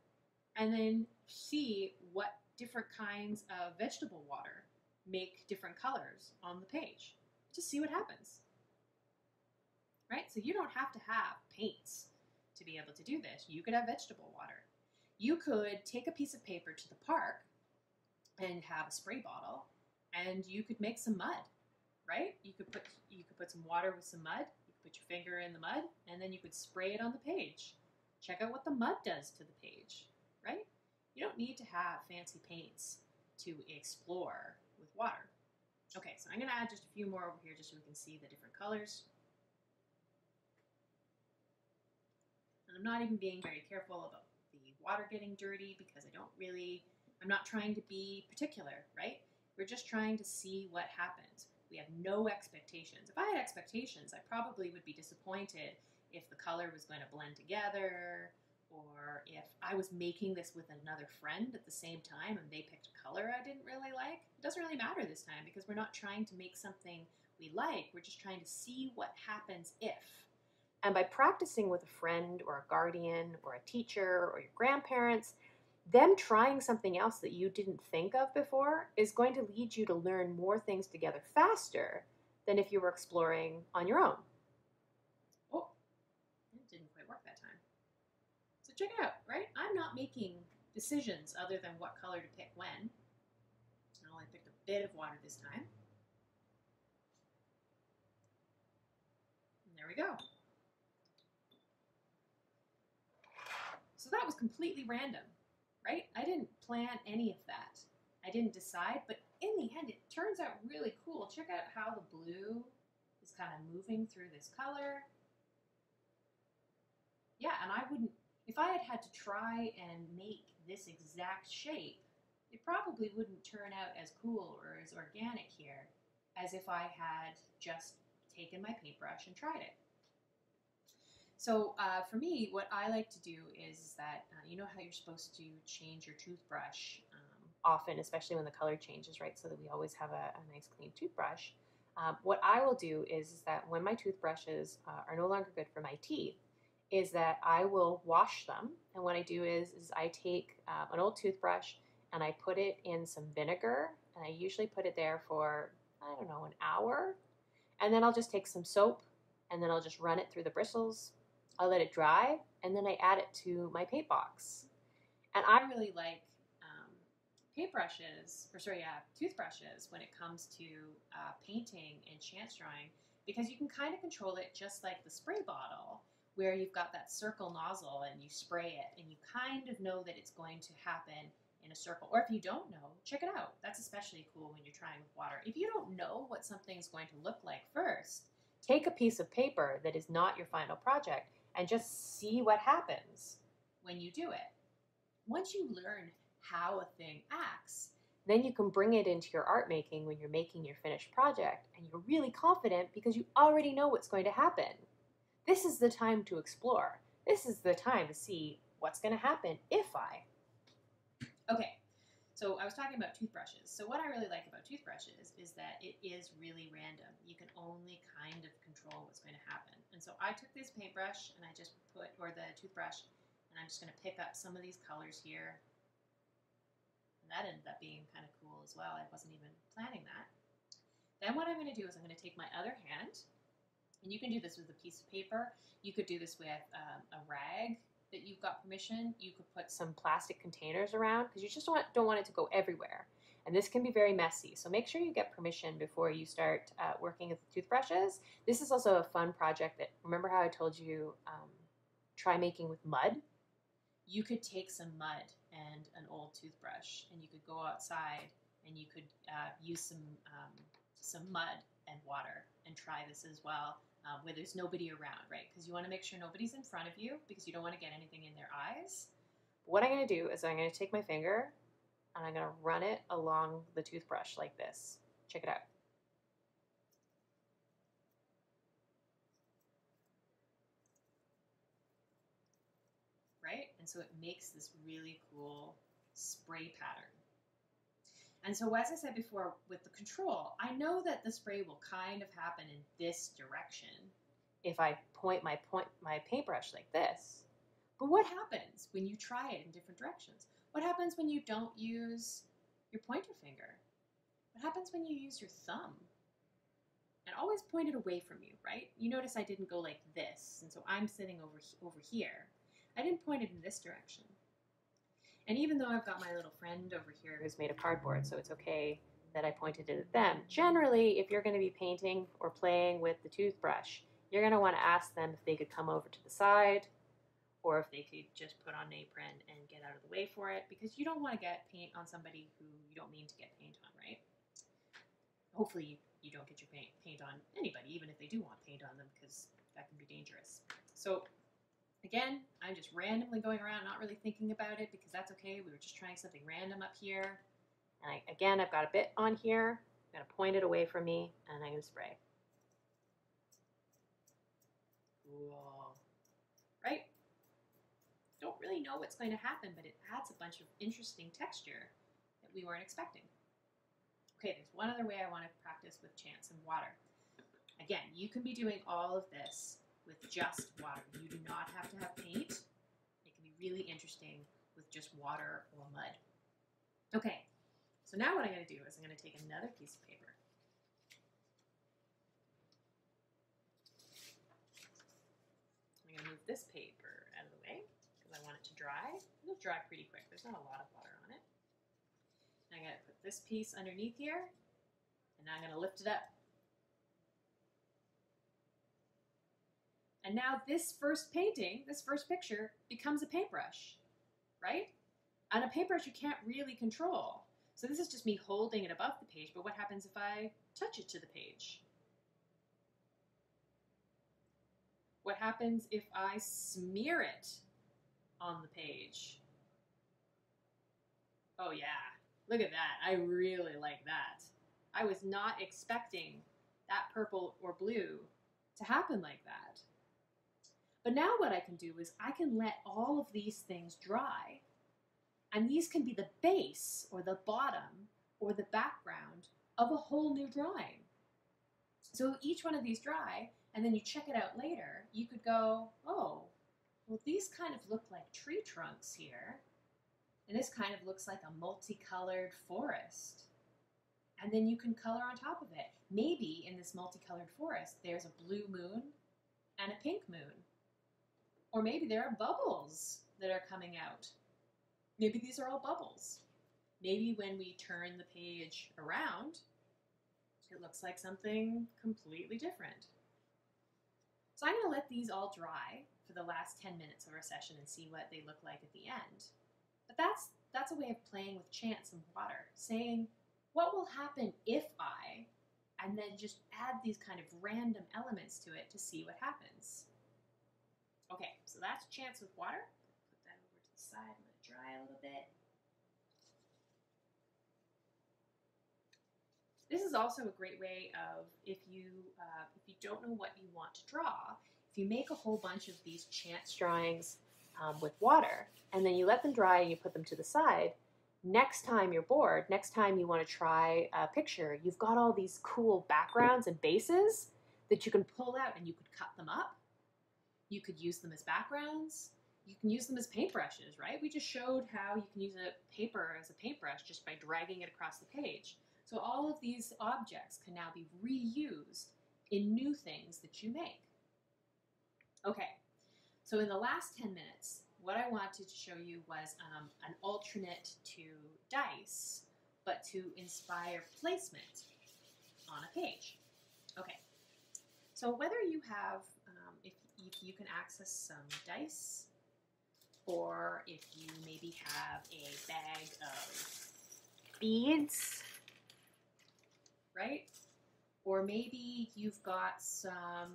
and then see what different kinds of vegetable water make different colors on the page. Just see what happens, right? So you don't have to have paints to be able to do this. You could have vegetable water. You could take a piece of paper to the park and have a spray bottle, and you could make some mud, right? You could put, you could put some water with some mud, you could put your finger in the mud, and then you could spray it on the page. Check out what the mud does to the page, right? You don't need to have fancy paints to explore with water. Okay, so I'm going to add just a few more over here just so we can see the different colors. And I'm not even being very careful about the water getting dirty because I don't really, I'm not trying to be particular, right? We're just trying to see what happens. We have no expectations. If I had expectations, I probably would be disappointed if the color was going to blend together, or if I was making this with another friend at the same time and they picked a color I didn't really like. It doesn't really matter this time because we're not trying to make something we like. We're just trying to see what happens if. And by practicing with a friend or a guardian or a teacher or your grandparents, them trying something else that you didn't think of before is going to lead you to learn more things together faster than if you were exploring on your own. Oh, it didn't quite work that time. So check it out, right? I'm not making decisions other than what color to pick when. I only picked a bit of water this time. And there we go. So that was completely random, right? I didn't plan any of that. I didn't decide, but in the end, it turns out really cool. Check out how the blue is kind of moving through this color. Yeah, and I wouldn't, if I had had to try and make this exact shape, it probably wouldn't turn out as cool or as organic here as if I had just taken my paintbrush and tried it. So uh, for me, what I like to do is that, uh, you know how you're supposed to change your toothbrush um, often, especially when the color changes, right? So that we always have a, a nice clean toothbrush. Uh, what I will do is, is that when my toothbrushes uh, are no longer good for my teeth, is that I will wash them. And what I do is, is I take uh, an old toothbrush and I put it in some vinegar, and I usually put it there for, I don't know, an hour. And then I'll just take some soap and then I'll just run it through the bristles. I'll let it dry and then I add it to my paint box. And I really like um, paintbrushes, or sorry, yeah, toothbrushes when it comes to uh, painting and chance drawing, because you can kind of control it just like the spray bottle, where you've got that circle nozzle and you spray it and you kind of know that it's going to happen in a circle. Or if you don't know, check it out. That's especially cool when you're trying with water. If you don't know what something is going to look like first, take a piece of paper that is not your final project and just see what happens when you do it. Once you learn how a thing acts, then you can bring it into your art making when you're making your finished project, and you're really confident because you already know what's going to happen. This is the time to explore. This is the time to see what's going to happen if I. Okay, so I was talking about toothbrushes. So what I really like about toothbrushes is that it is really random. You can only kind of control what's going to happen. And so I took this paintbrush and I just put, or the toothbrush, and I'm just going to pick up some of these colors here. And that ended up being kind of cool as well. I wasn't even planning that. Then what I'm going to do is I'm going to take my other hand And you can do this with a piece of paper. You could do this with um, a rag that you've got permission. You could put some plastic containers around because you just don't want, don't want it to go everywhere. And this can be very messy. So make sure you get permission before you start uh, working with the toothbrushes. This is also a fun project that, remember how I told you, um, try making with mud? You could take some mud and an old toothbrush and you could go outside and you could uh, use some, um, some mud and water and try this as well uh, where there's nobody around, right? Because you want to make sure nobody's in front of you because you don't want to get anything in their eyes. What I'm going to do is I'm going to take my finger and I'm going to run it along the toothbrush like this. Check it out. Right? And so it makes this really cool spray pattern. And so as I said before with the control, I know that the spray will kind of happen in this direction if I point my point my paintbrush like this. But what happens when you try it in different directions? What happens when you don't use your pointer finger? What happens when you use your thumb? And always point it away from you, right? You notice I didn't go like this, and so I'm sitting over over here. I didn't point it in this direction. And even though I've got my little friend over here who's made of cardboard, so it's okay that I pointed it at them. Generally, if you're going to be painting or playing with the toothbrush, you're going to want to ask them if they could come over to the side or if they could just put on an apron and get out of the way for it, because you don't want to get paint on somebody who you don't mean to get paint on, right? Hopefully you don't get your paint, paint on anybody, even if they do want paint on them, because that can be dangerous. So again, I'm just randomly going around, not really thinking about it, because that's okay. We were just trying something random up here. And I, again, I've got a bit on here. I'm going to point it away from me, and I'm going to spray. Cool. Right? Don't really know what's going to happen, but it adds a bunch of interesting texture that we weren't expecting. Okay, there's one other way I want to practice with chance and water. Again, you can be doing all of this with just water. You do not have to have paint. It can be really interesting with just water or mud. Okay, so now what I'm going to do is I'm going to take another piece of paper. I'm going to move this paper out of the way because I want it to dry. It'll dry pretty quick. There's not a lot of water on it. And I'm going to put this piece underneath here, and now I'm going to lift it up. And now this first painting, this first picture, becomes a paintbrush, right? On a paintbrush, you can't really control. So this is just me holding it above the page, but what happens if I touch it to the page? What happens if I smear it on the page? Oh yeah, look at that. I really like that. I was not expecting that purple or blue to happen like that. But now what I can do is I can let all of these things dry, and these can be the base or the bottom or the background of a whole new drawing. So each one of these dry, and then you check it out later, you could go, oh, well, these kind of look like tree trunks here, and this kind of looks like a multicolored forest. And then you can color on top of it. Maybe in this multicolored forest, there's a blue moon and a pink moon. Or maybe there are bubbles that are coming out. Maybe these are all bubbles. Maybe when we turn the page around, it looks like something completely different. So I'm going to let these all dry for the last ten minutes of our session and see what they look like at the end. But that's, that's a way of playing with chance and water, saying, what will happen if I, and then just add these kind of random elements to it to see what happens. Okay, so that's chance with water. Put that over to the side, I'm gonna dry a little bit. This is also a great way of, if you, uh, if you don't know what you want to draw, if you make a whole bunch of these chance drawings um, with water, and then you let them dry and you put them to the side, next time you're bored, next time you want to try a picture, you've got all these cool backgrounds and bases that you can pull out, and you could cut them up. You could use them as backgrounds. You can use them as paintbrushes, right? We just showed how you can use a paper as a paintbrush just by dragging it across the page. So all of these objects can now be reused in new things that you make. Okay, so in the last ten minutes, what I wanted to show you was um, an alternate to dice, but to inspire placement on a page. Okay, so whether you have, um, if, if you can access some dice, or if you maybe have a bag of beads, right? Or maybe you've got some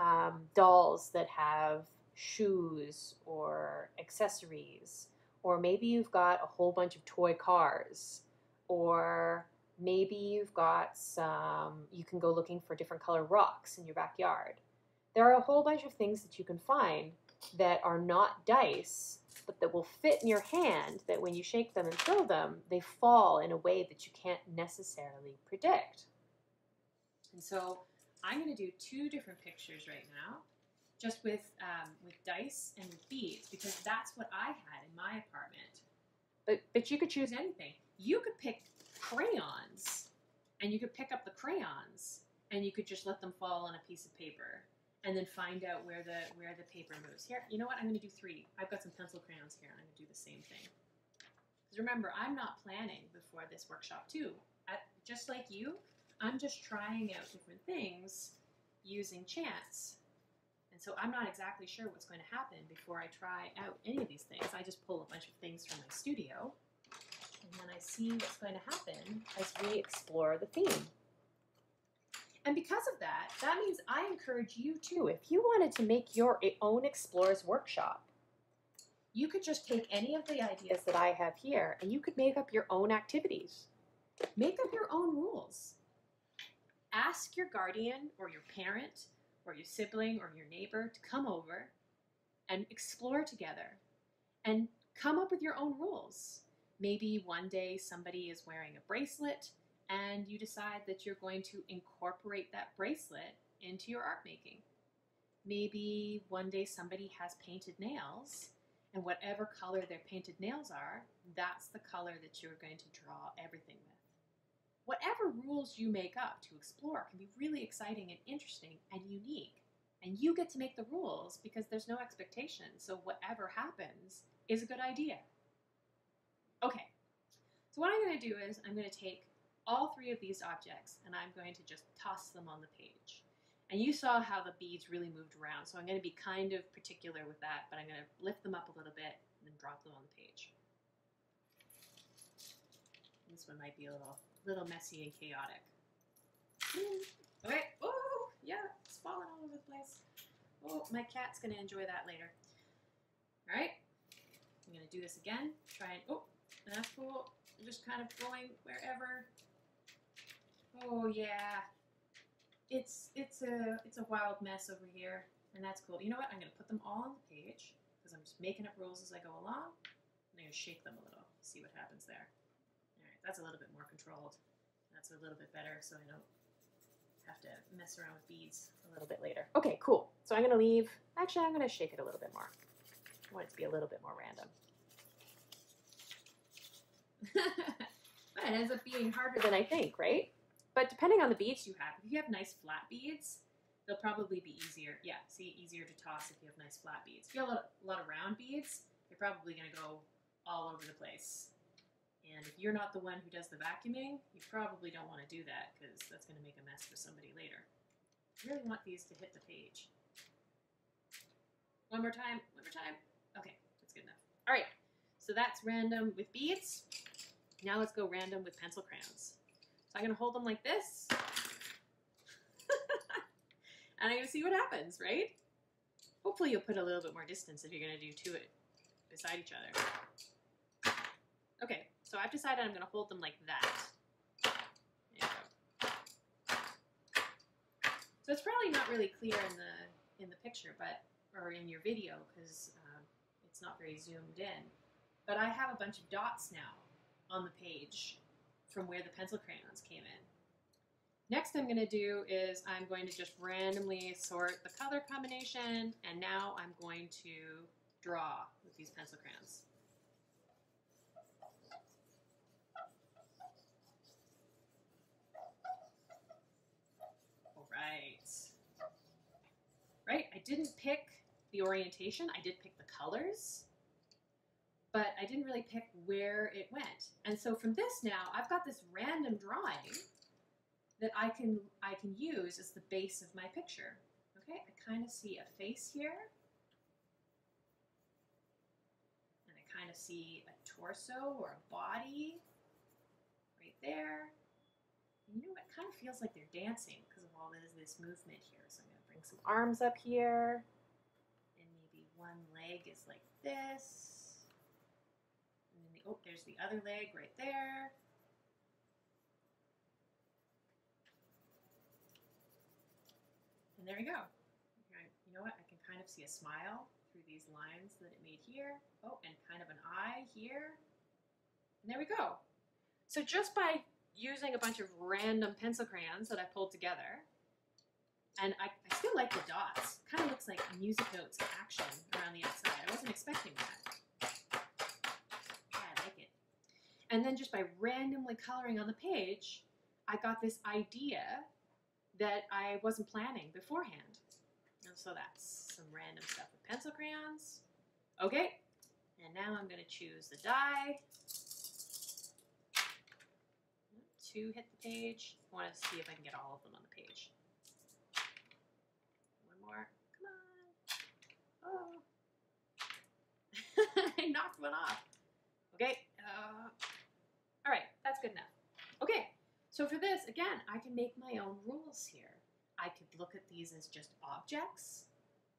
um, dolls that have shoes or accessories, or maybe you've got a whole bunch of toy cars, or maybe you've got some, you can go looking for different color rocks in your backyard. There are a whole bunch of things that you can find that are not dice, but that will fit in your hand, that when you shake them and throw them, they fall in a way that you can't necessarily predict. And so I'm going to do two different pictures right now, just with, um, with dice and with beads, because that's what I had in my apartment. But, but you could choose anything. You could pick crayons, and you could pick up the crayons, and you could just let them fall on a piece of paper, and then find out where the where the paper moves. Here, you know what, I'm gonna do three. I've got some pencil crayons here, and I'm gonna do the same thing. Because remember, I'm not planning before this workshop too. I, just like you, I'm just trying out different things using chance. And so I'm not exactly sure what's gonna happen before I try out any of these things. I just pull a bunch of things from my studio, and then I see what's gonna happen as we explore the theme. And because of that, that means I encourage you too. If you wanted to make your own Explorers workshop, you could just take any of the ideas that I have here and you could make up your own activities. Make up your own rules. Ask your guardian or your parent or your sibling or your neighbor to come over and explore together and come up with your own rules. Maybe one day somebody is wearing a bracelet, and you decide that you're going to incorporate that bracelet into your art making. Maybe one day somebody has painted nails, and whatever color their painted nails are, that's the color that you're going to draw everything with. Whatever rules you make up to explore can be really exciting and interesting and unique. And you get to make the rules because there's no expectation, so whatever happens is a good idea. Okay, so what I'm going to do is I'm going to take all three of these objects, and I'm going to just toss them on the page. And you saw how the beads really moved around, so I'm going to be kind of particular with that, but I'm going to lift them up a little bit and then drop them on the page. This one might be a little, little messy and chaotic. Okay, oh, yeah, it's falling all over the place. Oh, my cat's going to enjoy that later. All right, I'm going to do this again. Try and, oh, that's cool. I'm just kind of going wherever. Oh yeah, it's it's a it's a wild mess over here, and that's cool. You know what? I'm gonna put them all on the page because I'm just making up rules as I go along. I'm gonna shake them a little, see what happens there. All right, that's a little bit more controlled. That's a little bit better, so I don't have to mess around with beads a little bit later. Okay, cool. So I'm gonna leave. Actually, I'm gonna shake it a little bit more. I want it to be a little bit more random. But it ends up being harder than I think, right? But depending on the beads you have, if you have nice flat beads, they'll probably be easier. Yeah, see, easier to toss if you have nice flat beads. If you have a lot, a lot of round beads, they're probably going to go all over the place. And if you're not the one who does the vacuuming, you probably don't want to do that because that's going to make a mess for somebody later. You really want these to hit the page. One more time, one more time. Okay, that's good enough. All right, so that's random with beads. Now let's go random with pencil crayons. I'm going to hold them like this, and I'm going to see what happens, right? Hopefully you'll put a little bit more distance if you're going to do two beside each other. Okay, so I've decided I'm going to hold them like that. There you go. So it's probably not really clear in the, in the picture, but, or in your video, because um, it's not very zoomed in. But I have a bunch of dots now on the page from where the pencil crayons came in. Next I'm going to do is I'm going to just randomly sort the color combination, and now I'm going to draw with these pencil crayons. All right. didn't pick the orientation. I did pick the colors, but I didn't really pick where it went. And so from this now, I've got this random drawing that I can, I can use as the base of my picture. Okay, I kind of see a face here, and I kind of see a torso or a body right there. And you know, it kind of feels like they're dancing because of all this, this movement here. So I'm going to bring some arms up here, and maybe one leg is like this. And then the, oh, there's the other leg right there. And there you go. You know what? I can kind of see a smile through these lines that it made here. Oh, and kind of an eye here. And there we go. So just by using a bunch of random pencil crayons that I pulled together, and I, I still like the dots. Kind of looks like music notes in action around the outside. I wasn't expecting that. Yeah, I like it. And then just by randomly coloring on the page, I got this idea that I wasn't planning beforehand. And so that's some random stuff with pencil crayons. Okay, and now I'm gonna choose the die to hit the page. I wanna see if I can get all of them on the page. One more, come on. Oh, I knocked one off. Okay, uh, all right, that's good enough. Okay. So for this, again, I can make my own rules here. I could look at these as just objects.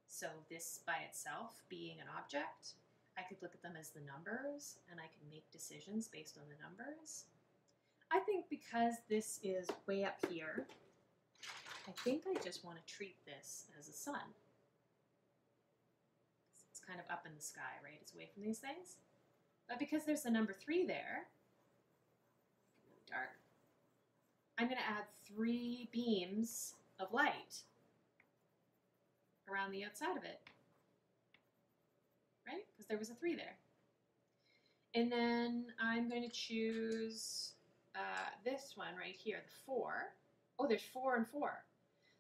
So this by itself being an object, I could look at them as the numbers, and I can make decisions based on the numbers. I think because this is way up here, I think I just want to treat this as a sun. It's kind of up in the sky, right? It's away from these things. But because there's the number three there, really dark, I'm going to add three beams of light around the outside of it, right? Because there was a three there. And then I'm going to choose uh, this one right here, the four. Oh, there's four and four.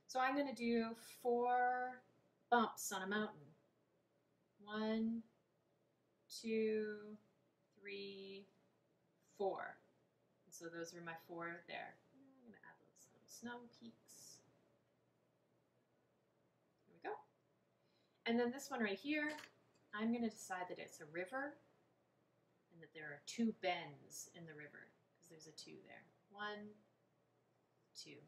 So I'm going to do four bumps on a mountain. One, two, three, four. And so those are my four there. I'm going to add those little snow peaks. There we go. And then this one right here, I'm going to decide that it's a river and that there are two bends in the river because there's a two there. One, two.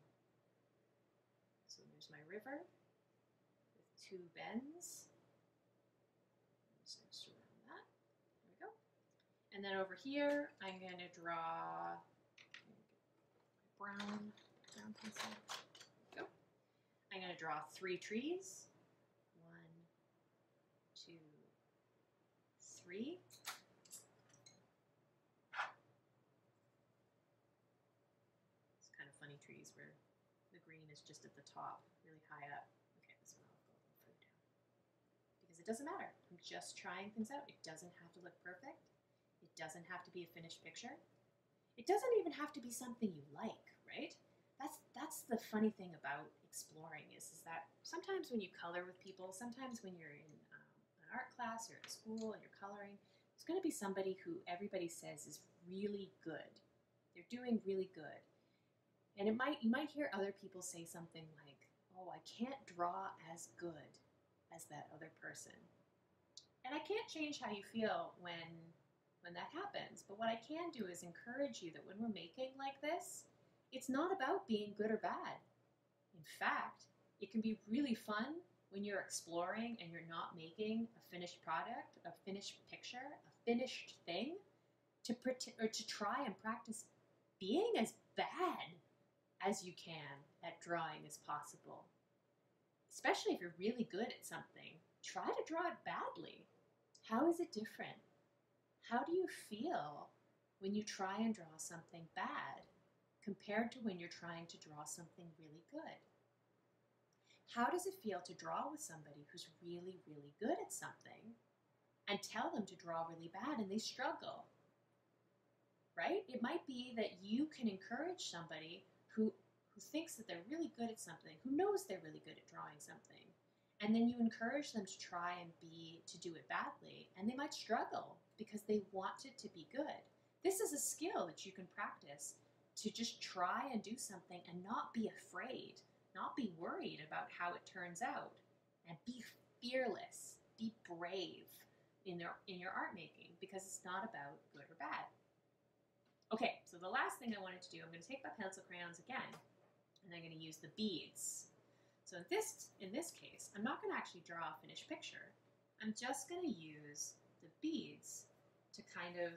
So there's my river with two bends. I'm just going to surround that. There we go. And then over here, I'm going to draw Brown, brown pencil. There we go. I'm going to draw three trees. One, two, three. It's kind of funny trees where the green is just at the top, really high up. Okay, this one I'll go further down because it doesn't matter. I'm just trying things out. It doesn't have to look perfect. It doesn't have to be a finished picture. It doesn't even have to be something you like, right? That's that's the funny thing about exploring is, is that sometimes when you color with people, sometimes when you're in um, an art class or at school and you're coloring, there's going to be somebody who everybody says is really good. They're doing really good. And it might you might hear other people say something like, oh, I can't draw as good as that other person. And I can't change how you feel when... when that happens. But what I can do is encourage you that when we're making like this, it's not about being good or bad. In fact, it can be really fun when you're exploring and you're not making a finished product, a finished picture, a finished thing, to pretend, or to try and practice being as bad as you can at drawing as possible. Especially if you're really good at something, try to draw it badly. How is it different? How do you feel when you try and draw something bad compared to when you're trying to draw something really good? How does it feel to draw with somebody who's really, really good at something and tell them to draw really bad and they struggle, right? It might be that you can encourage somebody who, who thinks that they're really good at something, who knows they're really good at drawing something, And then you encourage them to try and be, to do it badly. And they might struggle because they want it to be good. This is a skill that you can practice, to just try and do something and not be afraid, not be worried about how it turns out, and be fearless, be brave in their, in your art making, because it's not about good or bad. Okay, so the last thing I wanted to do, I'm going to take my pencil crayons again, and I'm going to use the beads. So in this, in this case, I'm not going to actually draw a finished picture. I'm just going to use the beads to kind of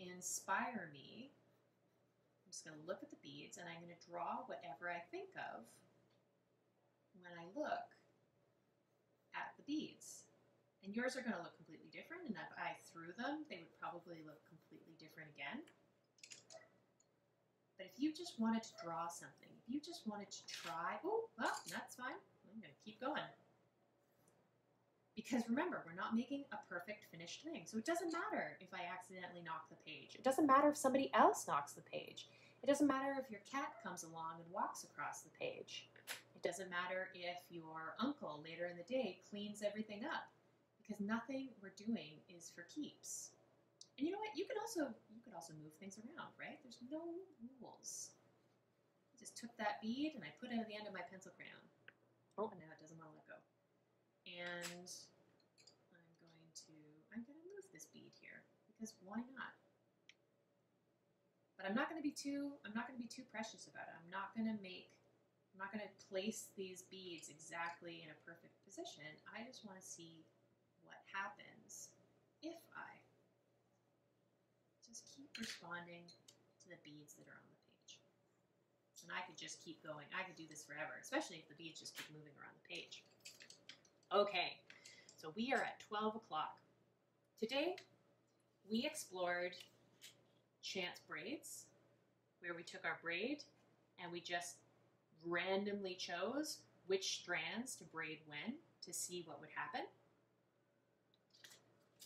inspire me. I'm just going to look at the beads, and I'm going to draw whatever I think of when I look at the beads. And yours are going to look completely different, and if I threw them, they would probably look completely different again. But if you just wanted to draw something, if you just wanted to try, oh, well, that's fine. I'm going to keep going. Because remember, we're not making a perfect finished thing. So it doesn't matter if I accidentally knock the page. It doesn't matter if somebody else knocks the page. It doesn't matter if your cat comes along and walks across the page. It doesn't matter if your uncle later in the day cleans everything up. Because nothing we're doing is for keeps. And you know what? You could also you could also move things around, right? There's no rules. I just took that bead and I put it at the end of my pencil crayon. Oh, and now it doesn't want to let go. And I'm going to I'm going to move this bead here because why not? But I'm not going to be too I'm not going to be too precious about it. I'm not going to make I'm not going to place these beads exactly in a perfect position. I just want to see what happens if I just keep responding to the beads that are on the page. And I could just keep going. I could do this forever, especially if the beads just keep moving around the page. Okay, so we are at twelve o'clock. Today, we explored chance braids, where we took our braid and we just randomly chose which strands to braid when to see what would happen.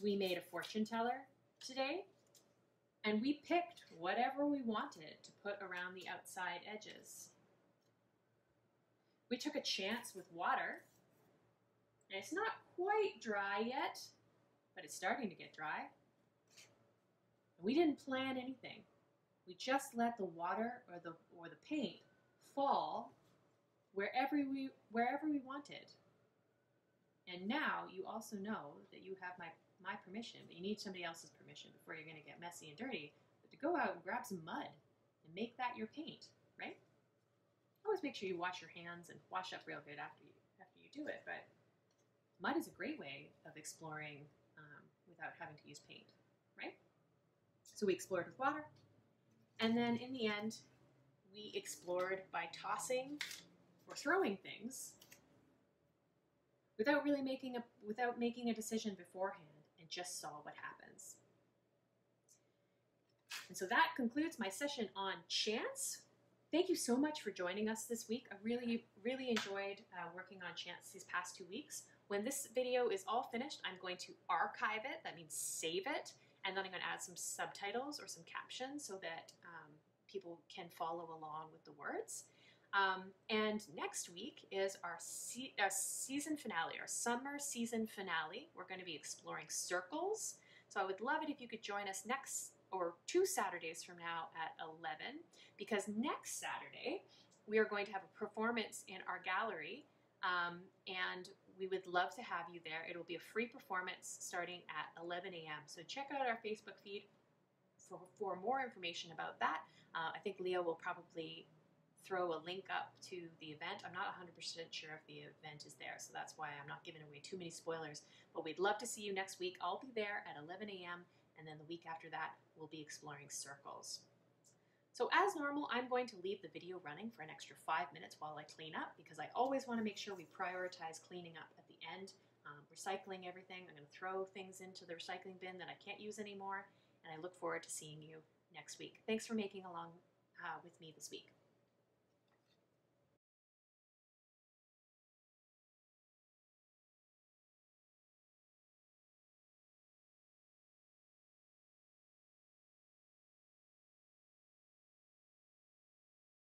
We made a fortune teller today. And we picked whatever we wanted to put around the outside edges. We took a chance with water. And it's not quite dry yet, but it's starting to get dry. And we didn't plan anything. We just let the water or the, or the paint fall wherever we, wherever we wanted. And now you also know that you have my my permission, but you need somebody else's permission before you're going to get messy and dirty, but to go out and grab some mud and make that your paint, right? Always make sure you wash your hands and wash up real good after you, after you do it, but mud is a great way of exploring um, without having to use paint, right? So we explored with water, and then in the end, we explored by tossing or throwing things without really making a, without making a decision beforehand, and just saw what happens. And so that concludes my session on chance. Thank you so much for joining us this week. I really, really enjoyed uh, working on chance these past two weeks. When this video is all finished, I'm going to archive it. That means save it. And then I'm going to add some subtitles or some captions so that um, people can follow along with the words. Um, and next week is our, se our season finale, our summer season finale. We're going to be exploring circles. So I would love it if you could join us next, or two Saturdays from now at eleven, because next Saturday we are going to have a performance in our gallery. Um, and we would love to have you there. It will be a free performance starting at eleven A M So check out our Facebook feed for, for more information about that. Uh, I think Leah will probably throw a link up to the event. I'm not one hundred percent sure if the event is there, so that's why I'm not giving away too many spoilers, but we'd love to see you next week. I'll be there at eleven A M, and then the week after that, we'll be exploring circles. So as normal, I'm going to leave the video running for an extra five minutes while I clean up, because I always want to make sure we prioritize cleaning up at the end, um, recycling everything. I'm going to throw things into the recycling bin that I can't use anymore, and I look forward to seeing you next week. Thanks for making along uh, with me this week.